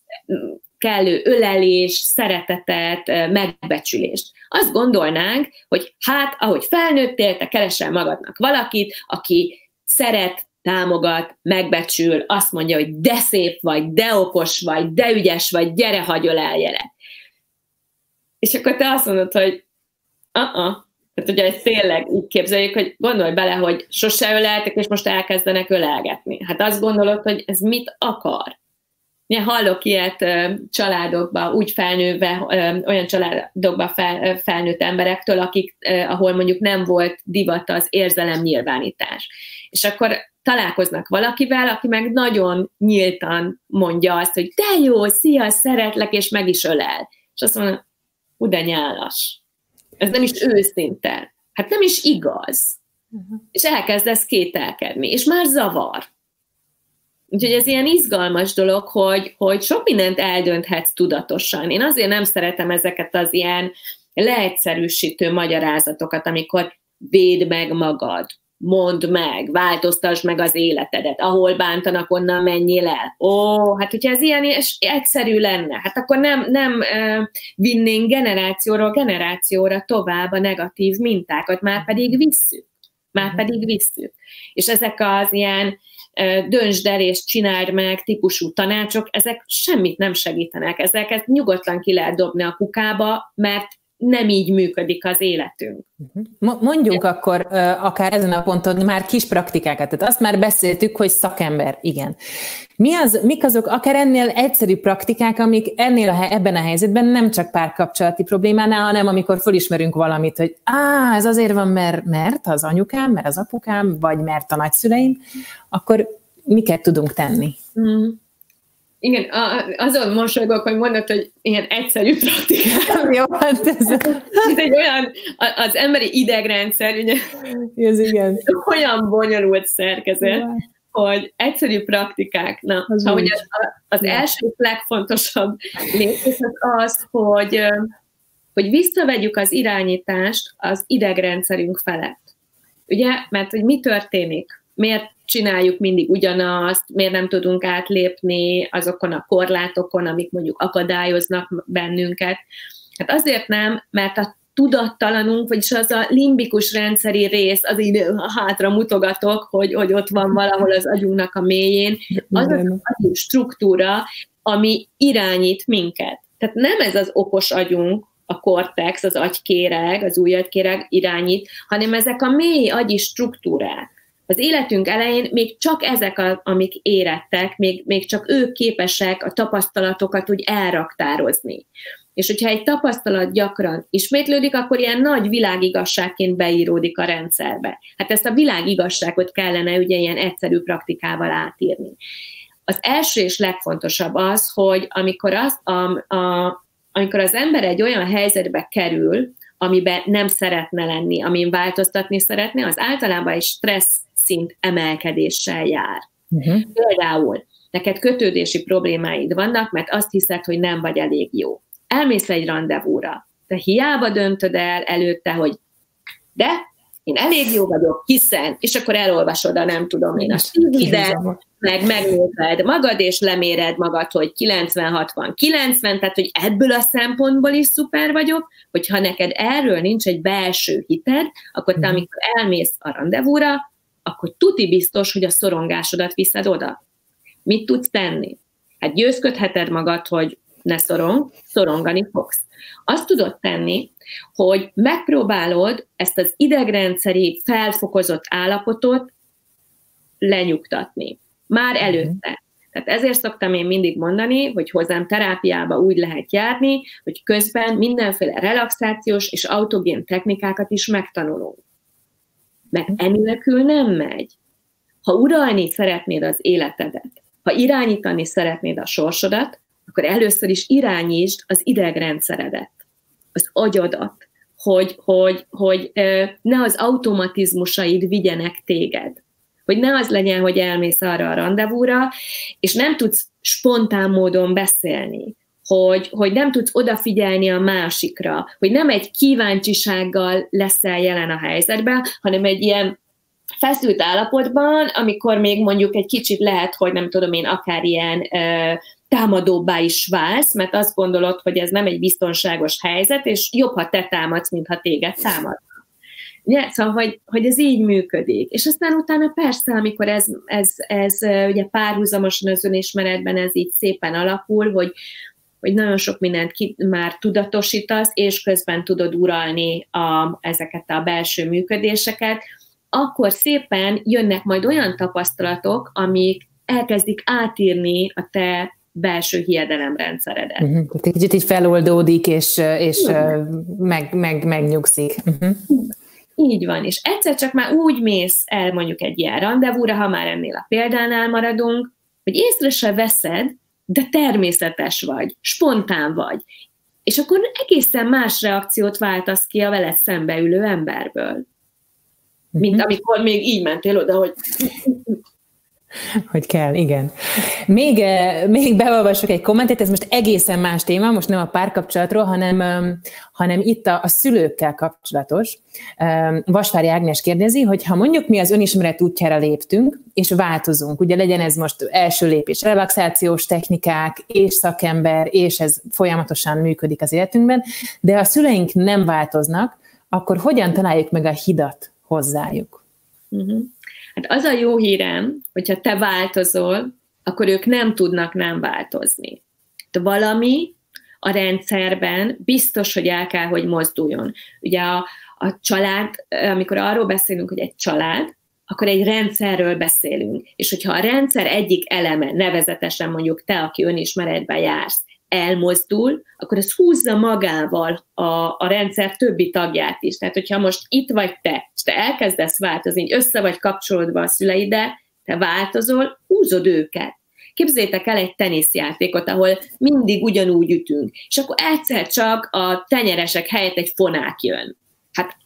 kellő ölelést, szeretetet, megbecsülést. Azt gondolnánk, hogy hát, ahogy felnőttél, te keresel magadnak valakit, aki szeret, támogat, megbecsül, azt mondja, hogy de szép vagy, de okos vagy, de ügyes vagy, gyere, hagyol eljelek. És akkor te azt mondod, hogy a-a. Tehát ugye tényleg így képzeljük, hogy gondolj bele, hogy sose öleltek, és most elkezdenek ölelgetni. Hát azt gondolod, hogy ez mit akar? Én hallok ilyet családokba, úgy felnőve, olyan családokba fel, felnőtt emberektől, akik, ahol mondjuk nem volt divat az érzelem nyilvánítás. És akkor találkoznak valakivel, aki meg nagyon nyíltan mondja azt, hogy de jó, szia, szeretlek, és meg is ölel. És azt mondom, hú de nyálas. Ez nem is őszinte. Hát nem is igaz. Uh-huh. És elkezdesz kételkedni, és már zavar. Úgyhogy ez ilyen izgalmas dolog, hogy, hogy sok mindent eldönthetsz tudatosan. Én azért nem szeretem ezeket az ilyen leegyszerűsítő magyarázatokat, amikor védd meg magad, mondd meg, változtasd meg az életedet, ahol bántanak, onnan menjél el. Ó, hát hogyha ez ilyen egyszerű lenne, hát akkor nem, nem uh, vinnénk generációról generációra tovább a negatív mintákat, már pedig visszük. Már pedig visszük. És ezek az ilyen uh, döntsd el és csináld meg típusú tanácsok, ezek semmit nem segítenek. Ezeket nyugodtan ki lehet dobni a kukába, mert nem így működik az életünk. Mondjuk akkor akár ezen a ponton már kis praktikákat, tehát azt már beszéltük, hogy szakember, igen. Mi az, mik azok akár ennél egyszerű praktikák, amik ennél a, ebben a helyzetben nem csak párkapcsolati problémánál, hanem amikor felismerünk valamit, hogy á, ez azért van, mert, mert az anyukám, mert az apukám, vagy mert a nagyszüleim, akkor miket tudunk tenni? Mm. Igen, azon mosolygok, hogy mondod, hogy ilyen egyszerű praktikák. Jó, hát ez egy olyan, az emberi idegrendszer, ugye, ez igen. Olyan bonyolult szerkezet, ja. Hogy egyszerű praktikák. Na, az ha ugye az, az első legfontosabb lépés az, hogy, hogy visszavegyük az irányítást az idegrendszerünk felett. Ugye, mert hogy mi történik? Miért csináljuk mindig ugyanazt, miért nem tudunk átlépni azokon a korlátokon, amik mondjuk akadályoznak bennünket. Hát azért nem, mert a tudattalanunk, vagyis az a limbikus rendszeri rész, az így hátra mutogatok, hogy, hogy ott van valahol az agyunknak a mélyén, az a struktúra, ami irányít minket. Tehát nem ez az okos agyunk, a kortex, az agykéreg, az új agykéreg irányít, hanem ezek a mély agyi struktúrák. Az életünk elején még csak ezek, a, amik érettek, még, még csak ők képesek a tapasztalatokat úgy elraktározni. És hogyha egy tapasztalat gyakran ismétlődik, akkor ilyen nagy világigazságként beíródik a rendszerbe. Hát ezt a világigazságot kellene ugye ilyen egyszerű praktikával átírni. Az első és legfontosabb az, hogy amikor az, a, a, amikor az ember egy olyan helyzetbe kerül, amiben nem szeretne lenni, amin változtatni szeretne, az általában egy stressz szint emelkedéssel jár. Uh-huh. Például neked kötődési problémáid vannak, mert azt hiszed, hogy nem vagy elég jó. Elmész egy randevúra. Te hiába döntöd el előtte, hogy de, én elég jó vagyok, hiszen, és akkor elolvasod a nem tudom én a szívidet, meg megnézed magad, és leméred magad, hogy kilencven, hatvan, kilencven, tehát, hogy ebből a szempontból is szuper vagyok, hogyha neked erről nincs egy belső hited, akkor te, amikor elmész a randevúra, akkor tuti biztos, hogy a szorongásodat viszed oda. Mit tudsz tenni? Hát győzködheted magad, hogy ne szorong, szorongani fogsz. Azt tudod tenni, hogy megpróbálod ezt az idegrendszeri felfokozott állapotot lenyugtatni. Már előtte. Tehát ezért szoktam én mindig mondani, hogy hozzám terápiába úgy lehet járni, hogy közben mindenféle relaxációs és autogén technikákat is megtanulunk. Mert enélkül nem megy. Ha uralni szeretnéd az életedet, ha irányítani szeretnéd a sorsodat, akkor először is irányítsd az idegrendszeredet, az agyadat, hogy, hogy, hogy ne az automatizmusaid vigyenek téged. Hogy ne az legyen, hogy elmész arra a randevúra, és nem tudsz spontán módon beszélni, hogy, hogy nem tudsz odafigyelni a másikra, hogy nem egy kíváncsisággal leszel jelen a helyzetben, hanem egy ilyen feszült állapotban, amikor még mondjuk egy kicsit lehet, hogy nem tudom én, akár ilyen ö, támadóbbá is válsz, mert azt gondolod, hogy ez nem egy biztonságos helyzet, és jobb, ha te támadsz, mint ha téged támad. Ja, szóval, hogy, hogy ez így működik. És aztán utána persze, amikor ez, ez, ez ugye párhuzamosan az önismeretben ez így szépen alakul, hogy, hogy nagyon sok mindent ki, már tudatosítasz, és közben tudod uralni a, ezeket a belső működéseket, akkor szépen jönnek majd olyan tapasztalatok, amik elkezdik átírni a te belső hiedelemrendszeredet. Uh-huh. Tehát egy kicsit így feloldódik, és, és uh, meg, meg, megnyugszik. Uh-huh. Így van, és egyszer csak már úgy mész el mondjuk egy ilyen randevúra, ha már ennél a példánál maradunk, hogy észre se veszed, de természetes vagy, spontán vagy. És akkor egészen más reakciót váltasz ki a veled szembe ülő emberből. Mint amikor még így mentél oda, hogy... Hogy kell, igen. Még, még beolvasok egy kommentet, ez most egészen más téma, most nem a párkapcsolatról, hanem, hanem itt a, a szülőkkel kapcsolatos. Vasvári Ágnes kérdezi, hogy ha mondjuk mi az önismeret útjára léptünk, és változunk, ugye legyen ez most első lépés, relaxációs technikák, és szakember, és ez folyamatosan működik az életünkben, de ha a szüleink nem változnak, akkor hogyan találjuk meg a hidat hozzájuk? Uh-huh. Hát az a jó hírem, hogyha te változol, akkor ők nem tudnak nem változni. De valami a rendszerben biztos, hogy el kell, hogy mozduljon. Ugye a, a család, amikor arról beszélünk, hogy egy család, akkor egy rendszerről beszélünk. És hogyha a rendszer egyik eleme, nevezetesen mondjuk te, aki önismeretben jársz, elmozdul, akkor ez húzza magával a, a rendszer többi tagját is. Tehát, hogyha most itt vagy te, és te elkezdesz változni, össze vagy kapcsolódva a szüleiddel, te változol, húzod őket. Képzeljétek el egy teniszjátékot, ahol mindig ugyanúgy ütünk, és akkor egyszer csak a tenyeresek helyett egy fonák jön. Hát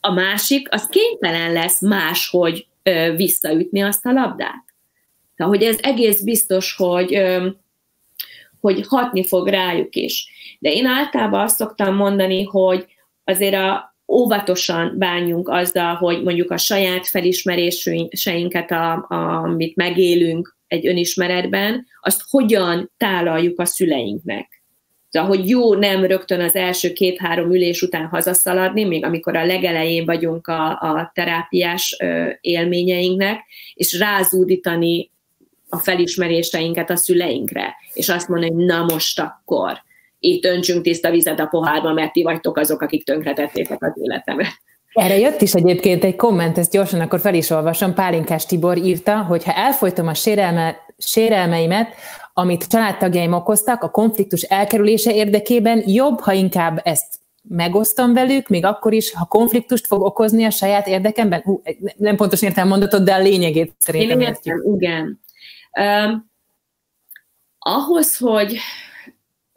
a másik, az kénytelen lesz máshogy ö, visszaütni azt a labdát. Tehát, hogy ez egész biztos, hogy... Ö, hogy hatni fog rájuk is. De én általában azt szoktam mondani, hogy azért a, óvatosan bánjunk azzal, hogy mondjuk a saját felismeréseinket, a, a, amit megélünk egy önismeretben, azt hogyan tálaljuk a szüleinknek. De hogy jó nem rögtön az első két-három ülés után hazaszaladni, még amikor a legelején vagyunk a, a terápiás élményeinknek, és rázúdítani a felismeréseinket a szüleinkre, és azt mondani, hogy na most akkor, itt öntsünk tiszta vizet a pohárba, mert ti vagytok azok, akik tönkretettétek az életemet. Erre jött is egyébként egy komment, ezt gyorsan akkor fel is olvasom, Pálinkás Tibor írta, hogy ha elfolytom a sérelme, sérelmeimet, amit családtagjaim okoztak, a konfliktus elkerülése érdekében jobb, ha inkább ezt megosztom velük, még akkor is, ha konfliktust fog okozni a saját érdekemben. Hú, nem pontosan értem mondatot, de a lényegét szerintem. Én értem, igen. Um, ahhoz, hogy,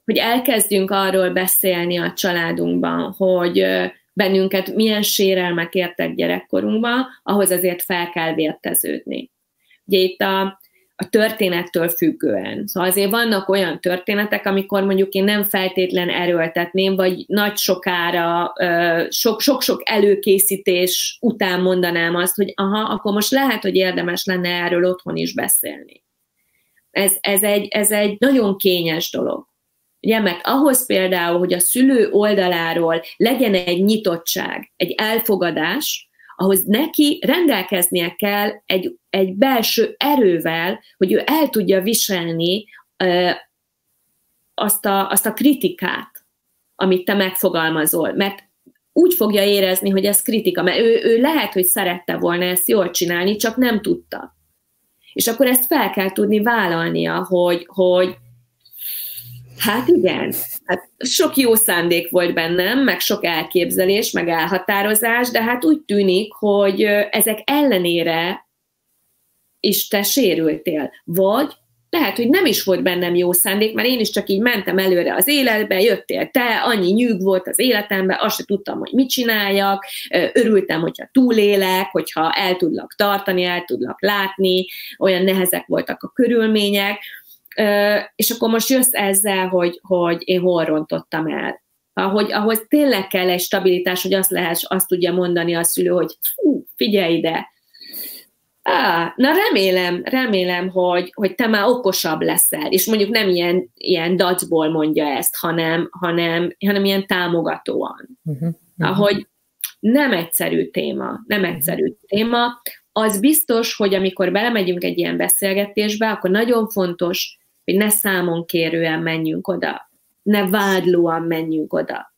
hogy elkezdjünk arról beszélni a családunkban, hogy bennünket milyen sérelmek értek gyerekkorunkban, ahhoz azért fel kell vérteződni. Ugye itt a a történettől függően. Szóval azért vannak olyan történetek, amikor mondjuk én nem feltétlen erőltetném, vagy nagy sokára, sok-sok előkészítés után mondanám azt, hogy aha, akkor most lehet, hogy érdemes lenne erről otthon is beszélni. Ez, ez, egy, ez egy nagyon kényes dolog. Ugye, mert ahhoz például, hogy a szülő oldaláról legyen egy nyitottság, egy elfogadás, ahhoz neki rendelkeznie kell egy, egy belső erővel, hogy ő el tudja viselni ö, azt, a, azt a kritikát, amit te megfogalmazol. Mert úgy fogja érezni, hogy ez kritika, mert ő, ő lehet, hogy szerette volna ezt jól csinálni, csak nem tudta. És akkor ezt fel kell tudni vállalnia, hogy, hogy hát igen, hát sok jó szándék volt bennem, meg sok elképzelés, meg elhatározás, de hát úgy tűnik, hogy ezek ellenére is te sérültél. Vagy lehet, hogy nem is volt bennem jó szándék, mert én is csak így mentem előre az életbe, jöttél te, annyi nyűg volt az életemben, azt se tudtam, hogy mit csináljak, örültem, hogyha túlélek, hogyha el tudlak tartani, el tudlak látni, olyan nehezek voltak a körülmények, Ö, és akkor most jössz ezzel, hogy, hogy én hol rontottam el. Ahogy, ahhoz tényleg kell egy stabilitás, hogy azt, lehet, azt tudja mondani a szülő, hogy hú, figyelj ide. Á, na remélem, remélem, hogy, hogy te már okosabb leszel, és mondjuk nem ilyen, ilyen dacból mondja ezt, hanem, hanem, hanem ilyen támogatóan. Uh-huh, uh-huh. Ahogy nem egyszerű téma, nem egyszerű téma. Az biztos, hogy amikor belemegyünk egy ilyen beszélgetésbe, akkor nagyon fontos, hogy ne számon kérően menjünk oda, ne vádlóan menjünk oda.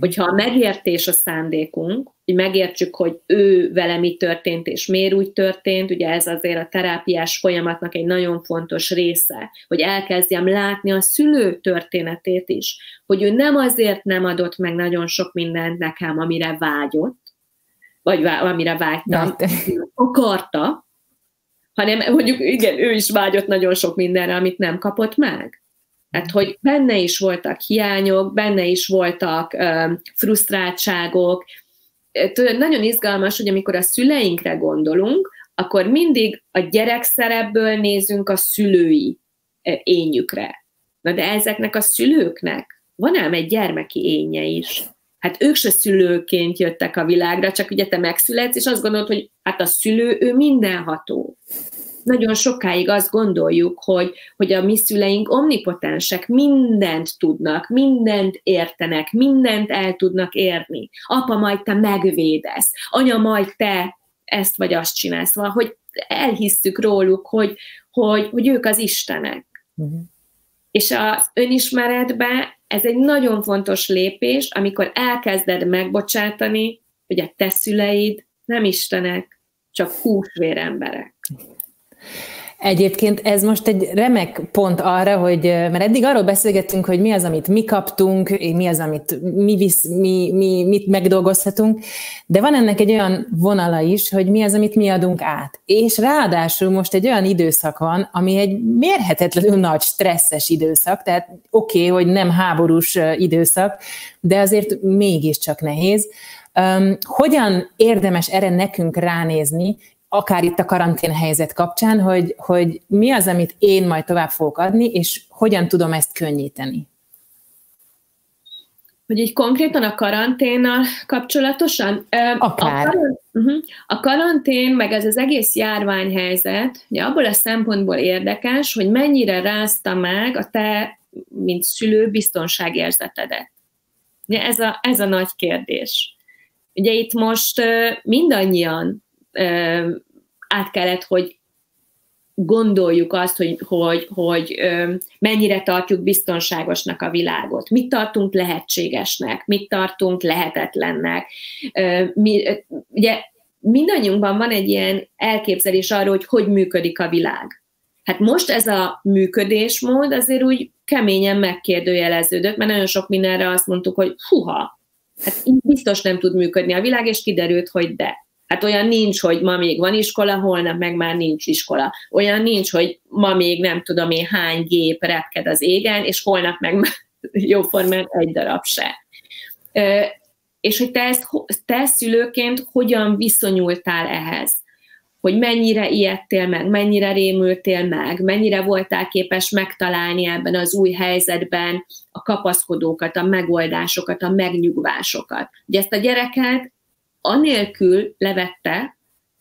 Hogyha a megértés a szándékunk, hogy megértsük, hogy ő vele mi történt, és miért úgy történt, ugye ez azért a terápiás folyamatnak egy nagyon fontos része, hogy elkezdjem látni a szülő történetét is, hogy ő nem azért nem adott meg nagyon sok mindent nekem, amire vágyott, vagy amire vágytam, akarta, hanem mondjuk, igen, ő is vágyott nagyon sok mindenre, amit nem kapott meg. Hát, hogy benne is voltak hiányok, benne is voltak um, frusztráltságok. Nagyon izgalmas, hogy amikor a szüleinkre gondolunk, akkor mindig a gyerekszerepből nézünk a szülői énjükre. Na de ezeknek a szülőknek van ám egy gyermeki énje is. Hát ők se szülőként jöttek a világra, csak ugye te megszületsz, és azt gondolod, hogy hát a szülő, ő mindenható. Nagyon sokáig azt gondoljuk, hogy, hogy a mi szüleink omnipotensek, mindent tudnak, mindent értenek, mindent el tudnak érni. Apa, majd te megvédesz, anya, majd te ezt vagy azt csinálsz. Valahogy elhisszük róluk, hogy, hogy, hogy ők az istenek. Uh-huh. És az önismeretben ez egy nagyon fontos lépés, amikor elkezded megbocsátani, hogy a te szüleid nem istenek, csak húsvér emberek. Egyébként ez most egy remek pont arra, hogy, mert eddig arról beszélgettünk, hogy mi az, amit mi kaptunk, mi az, amit mi, visz, mi, mi mit megdolgozhatunk, de van ennek egy olyan vonala is, hogy mi az, amit mi adunk át. És ráadásul most egy olyan időszak van, ami egy mérhetetlenül nagy stresszes időszak, tehát oké, okay, hogy nem háborús időszak, de azért mégiscsak nehéz. Um, hogyan érdemes erre nekünk ránézni, akár itt a karantén helyzet kapcsán, hogy, hogy mi az, amit én majd tovább fogok adni, és hogyan tudom ezt könnyíteni? Hogy így konkrétan a karanténnal kapcsolatosan? Akár. A, karant, uh-huh. a karantén, meg ez az egész járványhelyzet, ugye abból a szempontból érdekes, hogy mennyire rázta meg a te mint szülő biztonságérzetedet? Ugye ez a, ez a nagy kérdés. Ugye itt most mindannyian át kellett, hogy gondoljuk azt, hogy, hogy, hogy mennyire tartjuk biztonságosnak a világot, mit tartunk lehetségesnek, mit tartunk lehetetlennek. Mi, ugye mindannyiunkban van egy ilyen elképzelés arról, hogy hogy működik a világ. Hát most ez a működésmód azért úgy keményen megkérdőjeleződött, mert nagyon sok mindenre azt mondtuk, hogy húha, hát így biztos nem tud működni a világ, és kiderült, hogy de. Hát olyan nincs, hogy ma még van iskola, holnap meg már nincs iskola. Olyan nincs, hogy ma még nem tudom én hány gép repked az égen, és holnap meg már jóformán egy darab se. Ö, és hogy te, ezt, te szülőként hogyan viszonyultál ehhez? Hogy mennyire ijedtél meg, mennyire rémültél meg, mennyire voltál képes megtalálni ebben az új helyzetben a kapaszkodókat, a megoldásokat, a megnyugvásokat. Ugye ezt a gyereket anélkül levette,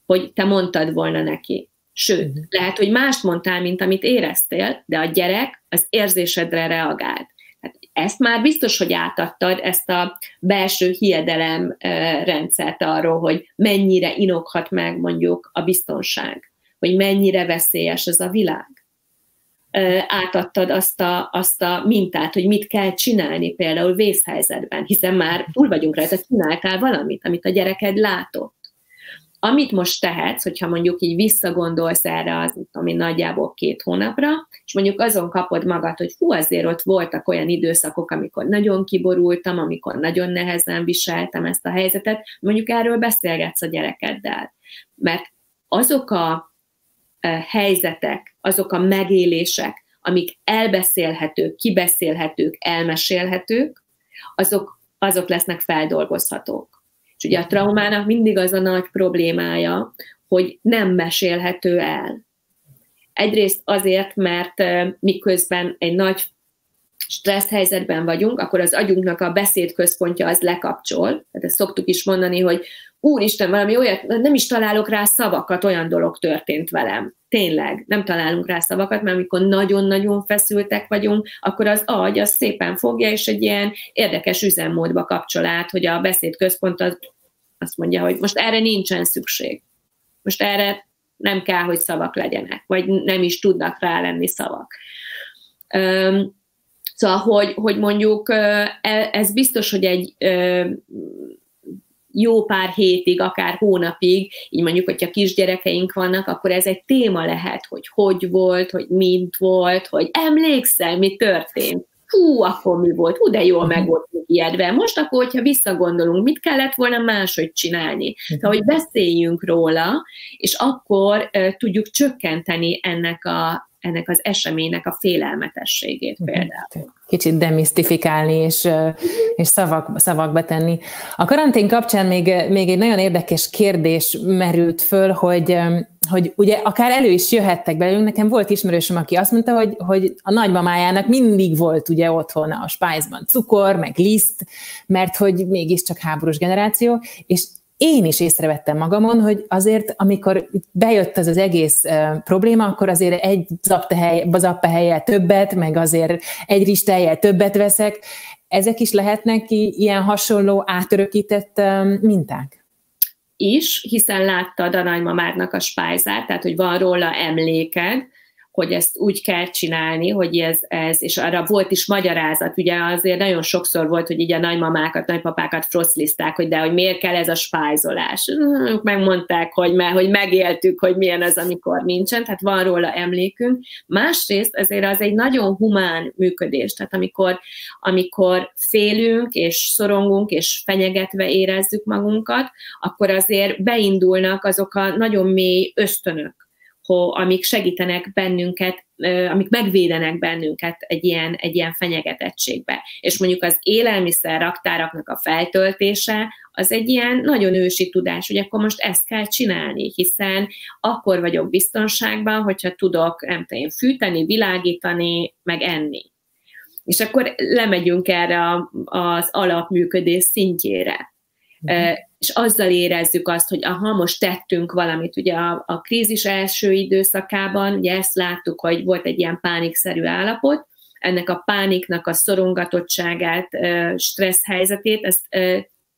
hogy te mondtad volna neki. Sőt, mm-hmm. lehet, hogy mást mondtál, mint amit éreztél, de a gyerek az érzésedre reagált. Hát ezt már biztos, hogy átadtad, ezt a belső hiedelem eh, rendszert arról, hogy mennyire inokhat meg mondjuk a biztonság, hogy mennyire veszélyes ez a világ. Eh, átadtad azt a, azt a mintát, hogy mit kell csinálni például vészhelyzetben, hiszen már túl vagyunk rajta, csináltál valamit, amit a gyereked látott. Amit most tehetsz, hogyha mondjuk így visszagondolsz erre az, ami nagyjából két hónapra, és mondjuk azon kapod magad, hogy hú, azért ott voltak olyan időszakok, amikor nagyon kiborultam, amikor nagyon nehezen viseltem ezt a helyzetet, mondjuk erről beszélgetsz a gyerekeddel. Mert azok a helyzetek, azok a megélések, amik elbeszélhetők, kibeszélhetők, elmesélhetők, azok, azok lesznek feldolgozhatók. És ugye a traumának mindig az a nagy problémája, hogy nem mesélhető el. Egyrészt azért, mert miközben egy nagy stressz helyzetben vagyunk, akkor az agyunknak a beszédközpontja az lekapcsol. Tehát ezt szoktuk is mondani, hogy úristen, valami olyat, nem is találok rá szavakat, olyan dolog történt velem. Tényleg, nem találunk rá szavakat, mert amikor nagyon-nagyon feszültek vagyunk, akkor az agy az szépen fogja, és egy ilyen érdekes üzemmódba kapcsol át, hogy a beszédközpont az, azt mondja, hogy most erre nincsen szükség. Most erre nem kell, hogy szavak legyenek, vagy nem is tudnak rá lenni szavak. Üm, szóval, hogy, hogy mondjuk ez biztos, hogy egy... jó pár hétig, akár hónapig, így mondjuk, hogyha kisgyerekeink vannak, akkor ez egy téma lehet, hogy hogy volt, hogy mint volt, hogy emlékszel, mi történt. Hú, akkor mi volt? Hú, de jól meg voltunk ijedve. Most akkor, hogyha visszagondolunk, mit kellett volna máshogy csinálni? Tehát, hogy beszéljünk róla, és akkor uh, tudjuk csökkenteni ennek a ennek az eseménynek a félelmetességét például. Kicsit demisztifikálni és, és szavak, szavakba tenni. A karantén kapcsán még, még egy nagyon érdekes kérdés merült föl, hogy, hogy ugye akár elő is jöhettek belőlünk. Nekem volt ismerősöm, aki azt mondta, hogy, hogy a nagymamájának mindig volt ugye otthon a spájzban cukor, meg liszt, mert hogy mégiscsak háborús generáció, és én is észrevettem magamon, hogy azért, amikor bejött az az egész uh, probléma, akkor azért egy zappehelyjel többet, meg azért egy ristelyjel többet veszek. Ezek is lehetnek ilyen hasonló átörökített um, minták? Is, hiszen láttad a nagymamádnak a spájzát, tehát hogy van róla emléked, hogy ezt úgy kell csinálni, hogy ez, ez, és arra volt is magyarázat, ugye azért nagyon sokszor volt, hogy így a nagymamákat, nagypapákat froszlizták, hogy de hogy miért kell ez a spájzolás. Megmondták, hogy, már, hogy megéltük, hogy milyen az, amikor nincsen, tehát van róla emlékünk. Másrészt azért az egy nagyon humán működés, tehát amikor, amikor félünk, és szorongunk, és fenyegetve érezzük magunkat, akkor azért beindulnak azok a nagyon mély ösztönök, amik segítenek bennünket, amik megvédenek bennünket egy ilyen, egy ilyen fenyegetettségbe. És mondjuk az élelmiszer raktáraknak a feltöltése, az egy ilyen nagyon ősi tudás, hogy akkor most ezt kell csinálni, hiszen akkor vagyok biztonságban, hogyha tudok, nem tudom, fűteni, világítani, meg enni. És akkor lemegyünk erre az alapműködés szintjére. Mm-hmm. És azzal érezzük azt, hogy aha, most tettünk valamit. Ugye a, a krízis első időszakában, ugye ezt láttuk, hogy volt egy ilyen pánikszerű állapot, ennek a pániknak a szorongatottságát, stressz helyzetét, ezt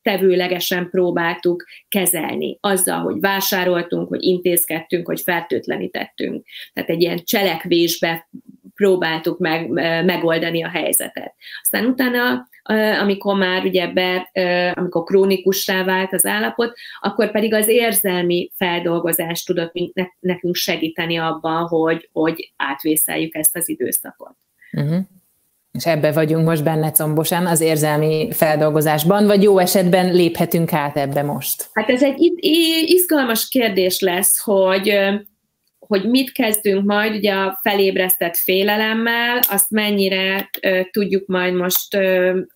tevőlegesen próbáltuk kezelni. Azzal, hogy vásároltunk, hogy intézkedtünk, hogy fertőtlenítettünk. Tehát egy ilyen cselekvésbe próbáltuk meg, megoldani a helyzetet. Aztán utána, amikor már ugye be, amikor krónikussá vált az állapot, akkor pedig az érzelmi feldolgozás tudott nekünk segíteni abban, hogy, hogy átvészeljük ezt az időszakot. Uh-huh. És ebbe vagyunk most benne combosan, az érzelmi feldolgozásban, vagy jó esetben léphetünk át ebbe most? Hát ez egy izgalmas kérdés lesz, hogy, hogy mit kezdünk majd ugye a felébresztett félelemmel, azt mennyire tudjuk majd most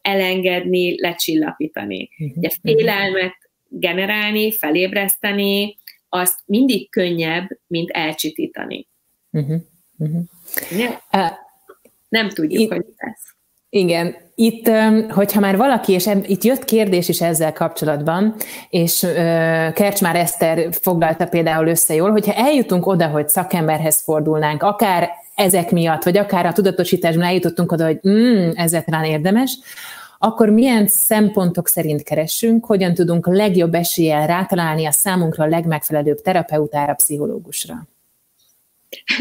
elengedni, lecsillapítani. Ugye félelmet generálni, felébreszteni, azt mindig könnyebb, mint elcsitítani. Uh-huh. Uh-huh. Ja? Nem tudjuk, itt, hogy lesz. Igen. Itt, hogyha már valaki, és itt jött kérdés is ezzel kapcsolatban, és Kercsmár Eszter foglalta például össze jól, hogyha eljutunk oda, hogy szakemberhez fordulnánk, akár ezek miatt, vagy akár a tudatosításban eljutottunk oda, hogy mm, ezzel talán érdemes, akkor milyen szempontok szerint keressünk, hogyan tudunk legjobb eséllyel rátalálni a számunkra a legmegfelelőbb terapeutára, pszichológusra?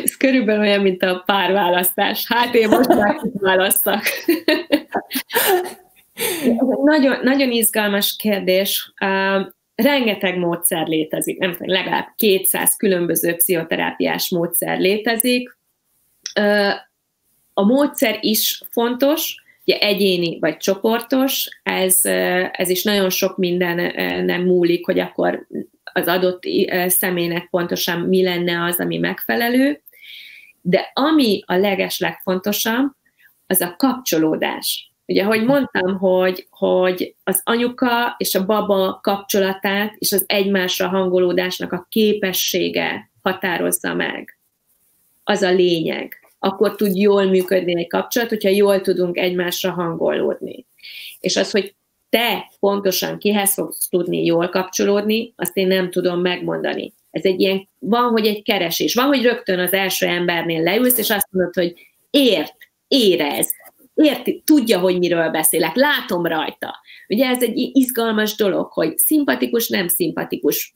Ez körülbelül olyan, mint a párválasztás. Hát én most már választok. nagyon, nagyon izgalmas kérdés. Uh, rengeteg módszer létezik, nem tudom, legalább kétszáz különböző pszichoterápiás módszer létezik. Uh, a módszer is fontos, ugye egyéni vagy csoportos, ez, uh, ez is nagyon sok minden uh, nem múlik, hogy akkor az adott személynek pontosan mi lenne az, ami megfelelő, de ami a legeslegfontosabb, az a kapcsolódás. Ugye, ahogy mondtam, hogy, hogy az anyuka és a baba kapcsolatát és az egymásra hangolódásnak a képessége határozza meg. Az a lényeg. Akkor tud jól működni egy kapcsolat, hogyha jól tudunk egymásra hangolódni. És az, hogy te pontosan kihez fogsz tudni jól kapcsolódni, azt én nem tudom megmondani. Ez egy ilyen, van, hogy egy keresés. Van, hogy rögtön az első embernél leülsz, és azt mondod, hogy ért, érez, érti, tudja, hogy miről beszélek, látom rajta. Ugye ez egy izgalmas dolog, hogy szimpatikus, nem szimpatikus,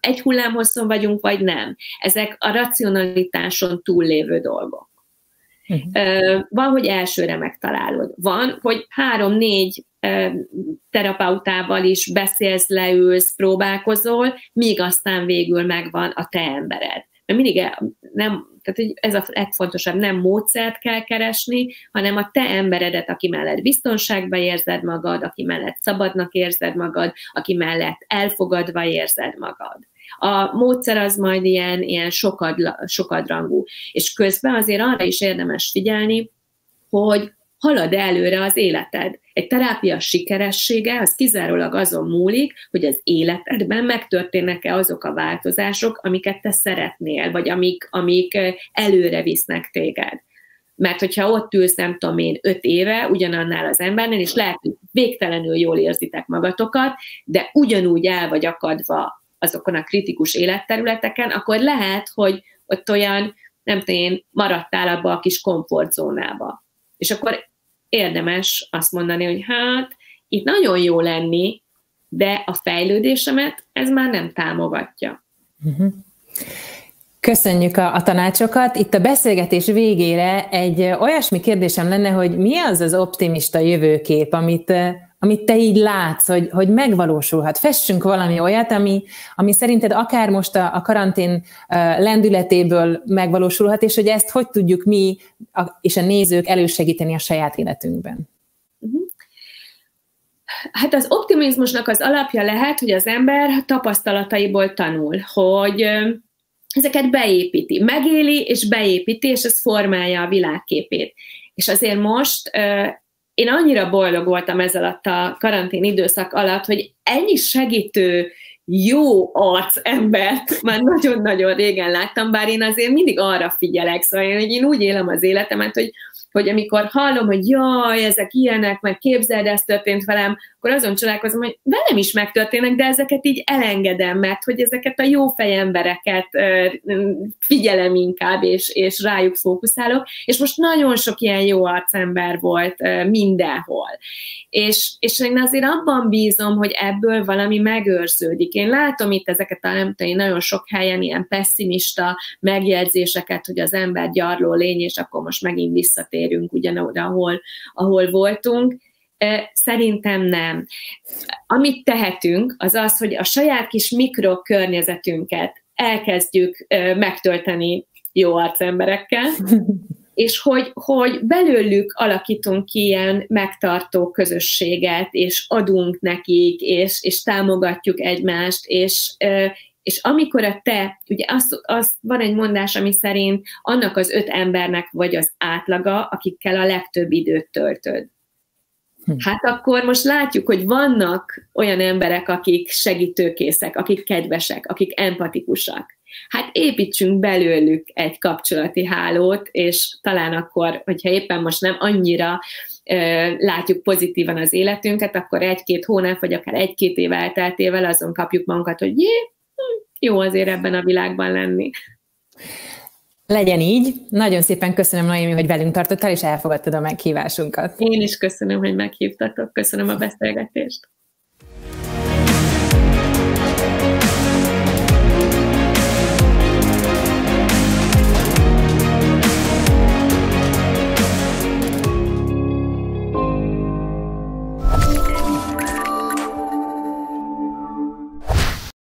egy hullámhosszon vagyunk, vagy nem. Ezek a racionalitáson túllévő dolgok. Uh-huh. Van, hogy elsőre megtalálod. Van, hogy három-négy terapeutával is beszélsz, leülsz, próbálkozol, míg aztán végül megvan a te embered. Mert mindig nem, tehát ez a legfontosabb, nem módszert kell keresni, hanem a te emberedet, aki mellett biztonságban érzed magad, aki mellett szabadnak érzed magad, aki mellett elfogadva érzed magad. A módszer az majd ilyen, ilyen sokad, sokadrangú. És közben azért arra is érdemes figyelni, hogy halad előre az életed. Egy terápia sikeressége az kizárólag azon múlik, hogy az életedben megtörténnek-e azok a változások, amiket te szeretnél, vagy amik, amik előre visznek téged. Mert hogyha ott ülsz, nem tudom én, öt éve ugyanannál az embernél, és lehet, hogy végtelenül jól érzitek magatokat, de ugyanúgy el vagy akadva azokon a kritikus életterületeken, akkor lehet, hogy ott olyan, nem tudom én, maradtál abba a kis komfortzónába. És akkor érdemes azt mondani, hogy hát, itt nagyon jó lenni, de a fejlődésemet ez már nem támogatja. Uh-huh. Köszönjük a, a tanácsokat. Itt a beszélgetés végére egy olyasmi kérdésem lenne, hogy mi az az optimista jövőkép, amit, amit te így látsz, hogy, hogy megvalósulhat. Fessünk valami olyat, ami, ami szerinted akár most a, a karantén lendületéből megvalósulhat, és hogy ezt hogy tudjuk mi a, és a nézők elősegíteni a saját életünkben. Hát az optimizmusnak az alapja lehet, hogy az ember tapasztalataiból tanul, hogy ezeket beépíti, megéli és beépíti, és ez formálja a világképét. És azért most én annyira boldog voltam ez alatt a karantén időszak alatt, hogy ennyi segítő, jó arc embert már nagyon-nagyon régen láttam, bár én azért mindig arra figyelek, szóval én, hogy én úgy élem az életemet, hogy hogy amikor hallom, hogy jaj, ezek ilyenek, meg képzeld, ez történt velem, akkor azon csodálkozom, hogy velem is megtörténnek, de ezeket így elengedem, mert hogy ezeket a jó fejembereket figyelem inkább, és, és rájuk fókuszálok, és most nagyon sok ilyen jó arcember volt mindenhol. És, és én azért abban bízom, hogy ebből valami megőrződik. Én látom itt ezeket a nem tudom, nagyon sok helyen ilyen pessimista megjegyzéseket, hogy az ember gyarló lény, és akkor most megint visszatérünk ugyanoda, ahol, ahol voltunk. Szerintem nem. Amit tehetünk, az az, hogy a saját kis mikrokörnyezetünket elkezdjük megtölteni jó arcemberekkel, és hogy, hogy belőlük alakítunk ki ilyen megtartó közösséget, és adunk nekik, és, és támogatjuk egymást, és, és amikor a te, ugye az, az van egy mondás, ami szerint annak az öt embernek vagy az átlaga, akikkel a legtöbb időt töltöd. Hát akkor most látjuk, hogy vannak olyan emberek, akik segítőkészek, akik kedvesek, akik empatikusak. Hát építsünk belőlük egy kapcsolati hálót, és talán akkor, hogyha éppen most nem annyira ö, látjuk pozitívan az életünket, akkor egy-két hónap, vagy akár egy-két év elteltével azon kapjuk magunkat, hogy jé, jó azért ebben a világban lenni. Legyen így. Nagyon szépen köszönöm, Noémi, hogy velünk tartottál, és elfogadtad a meghívásunkat. Én is köszönöm, hogy meghívtatok. Köszönöm a beszélgetést.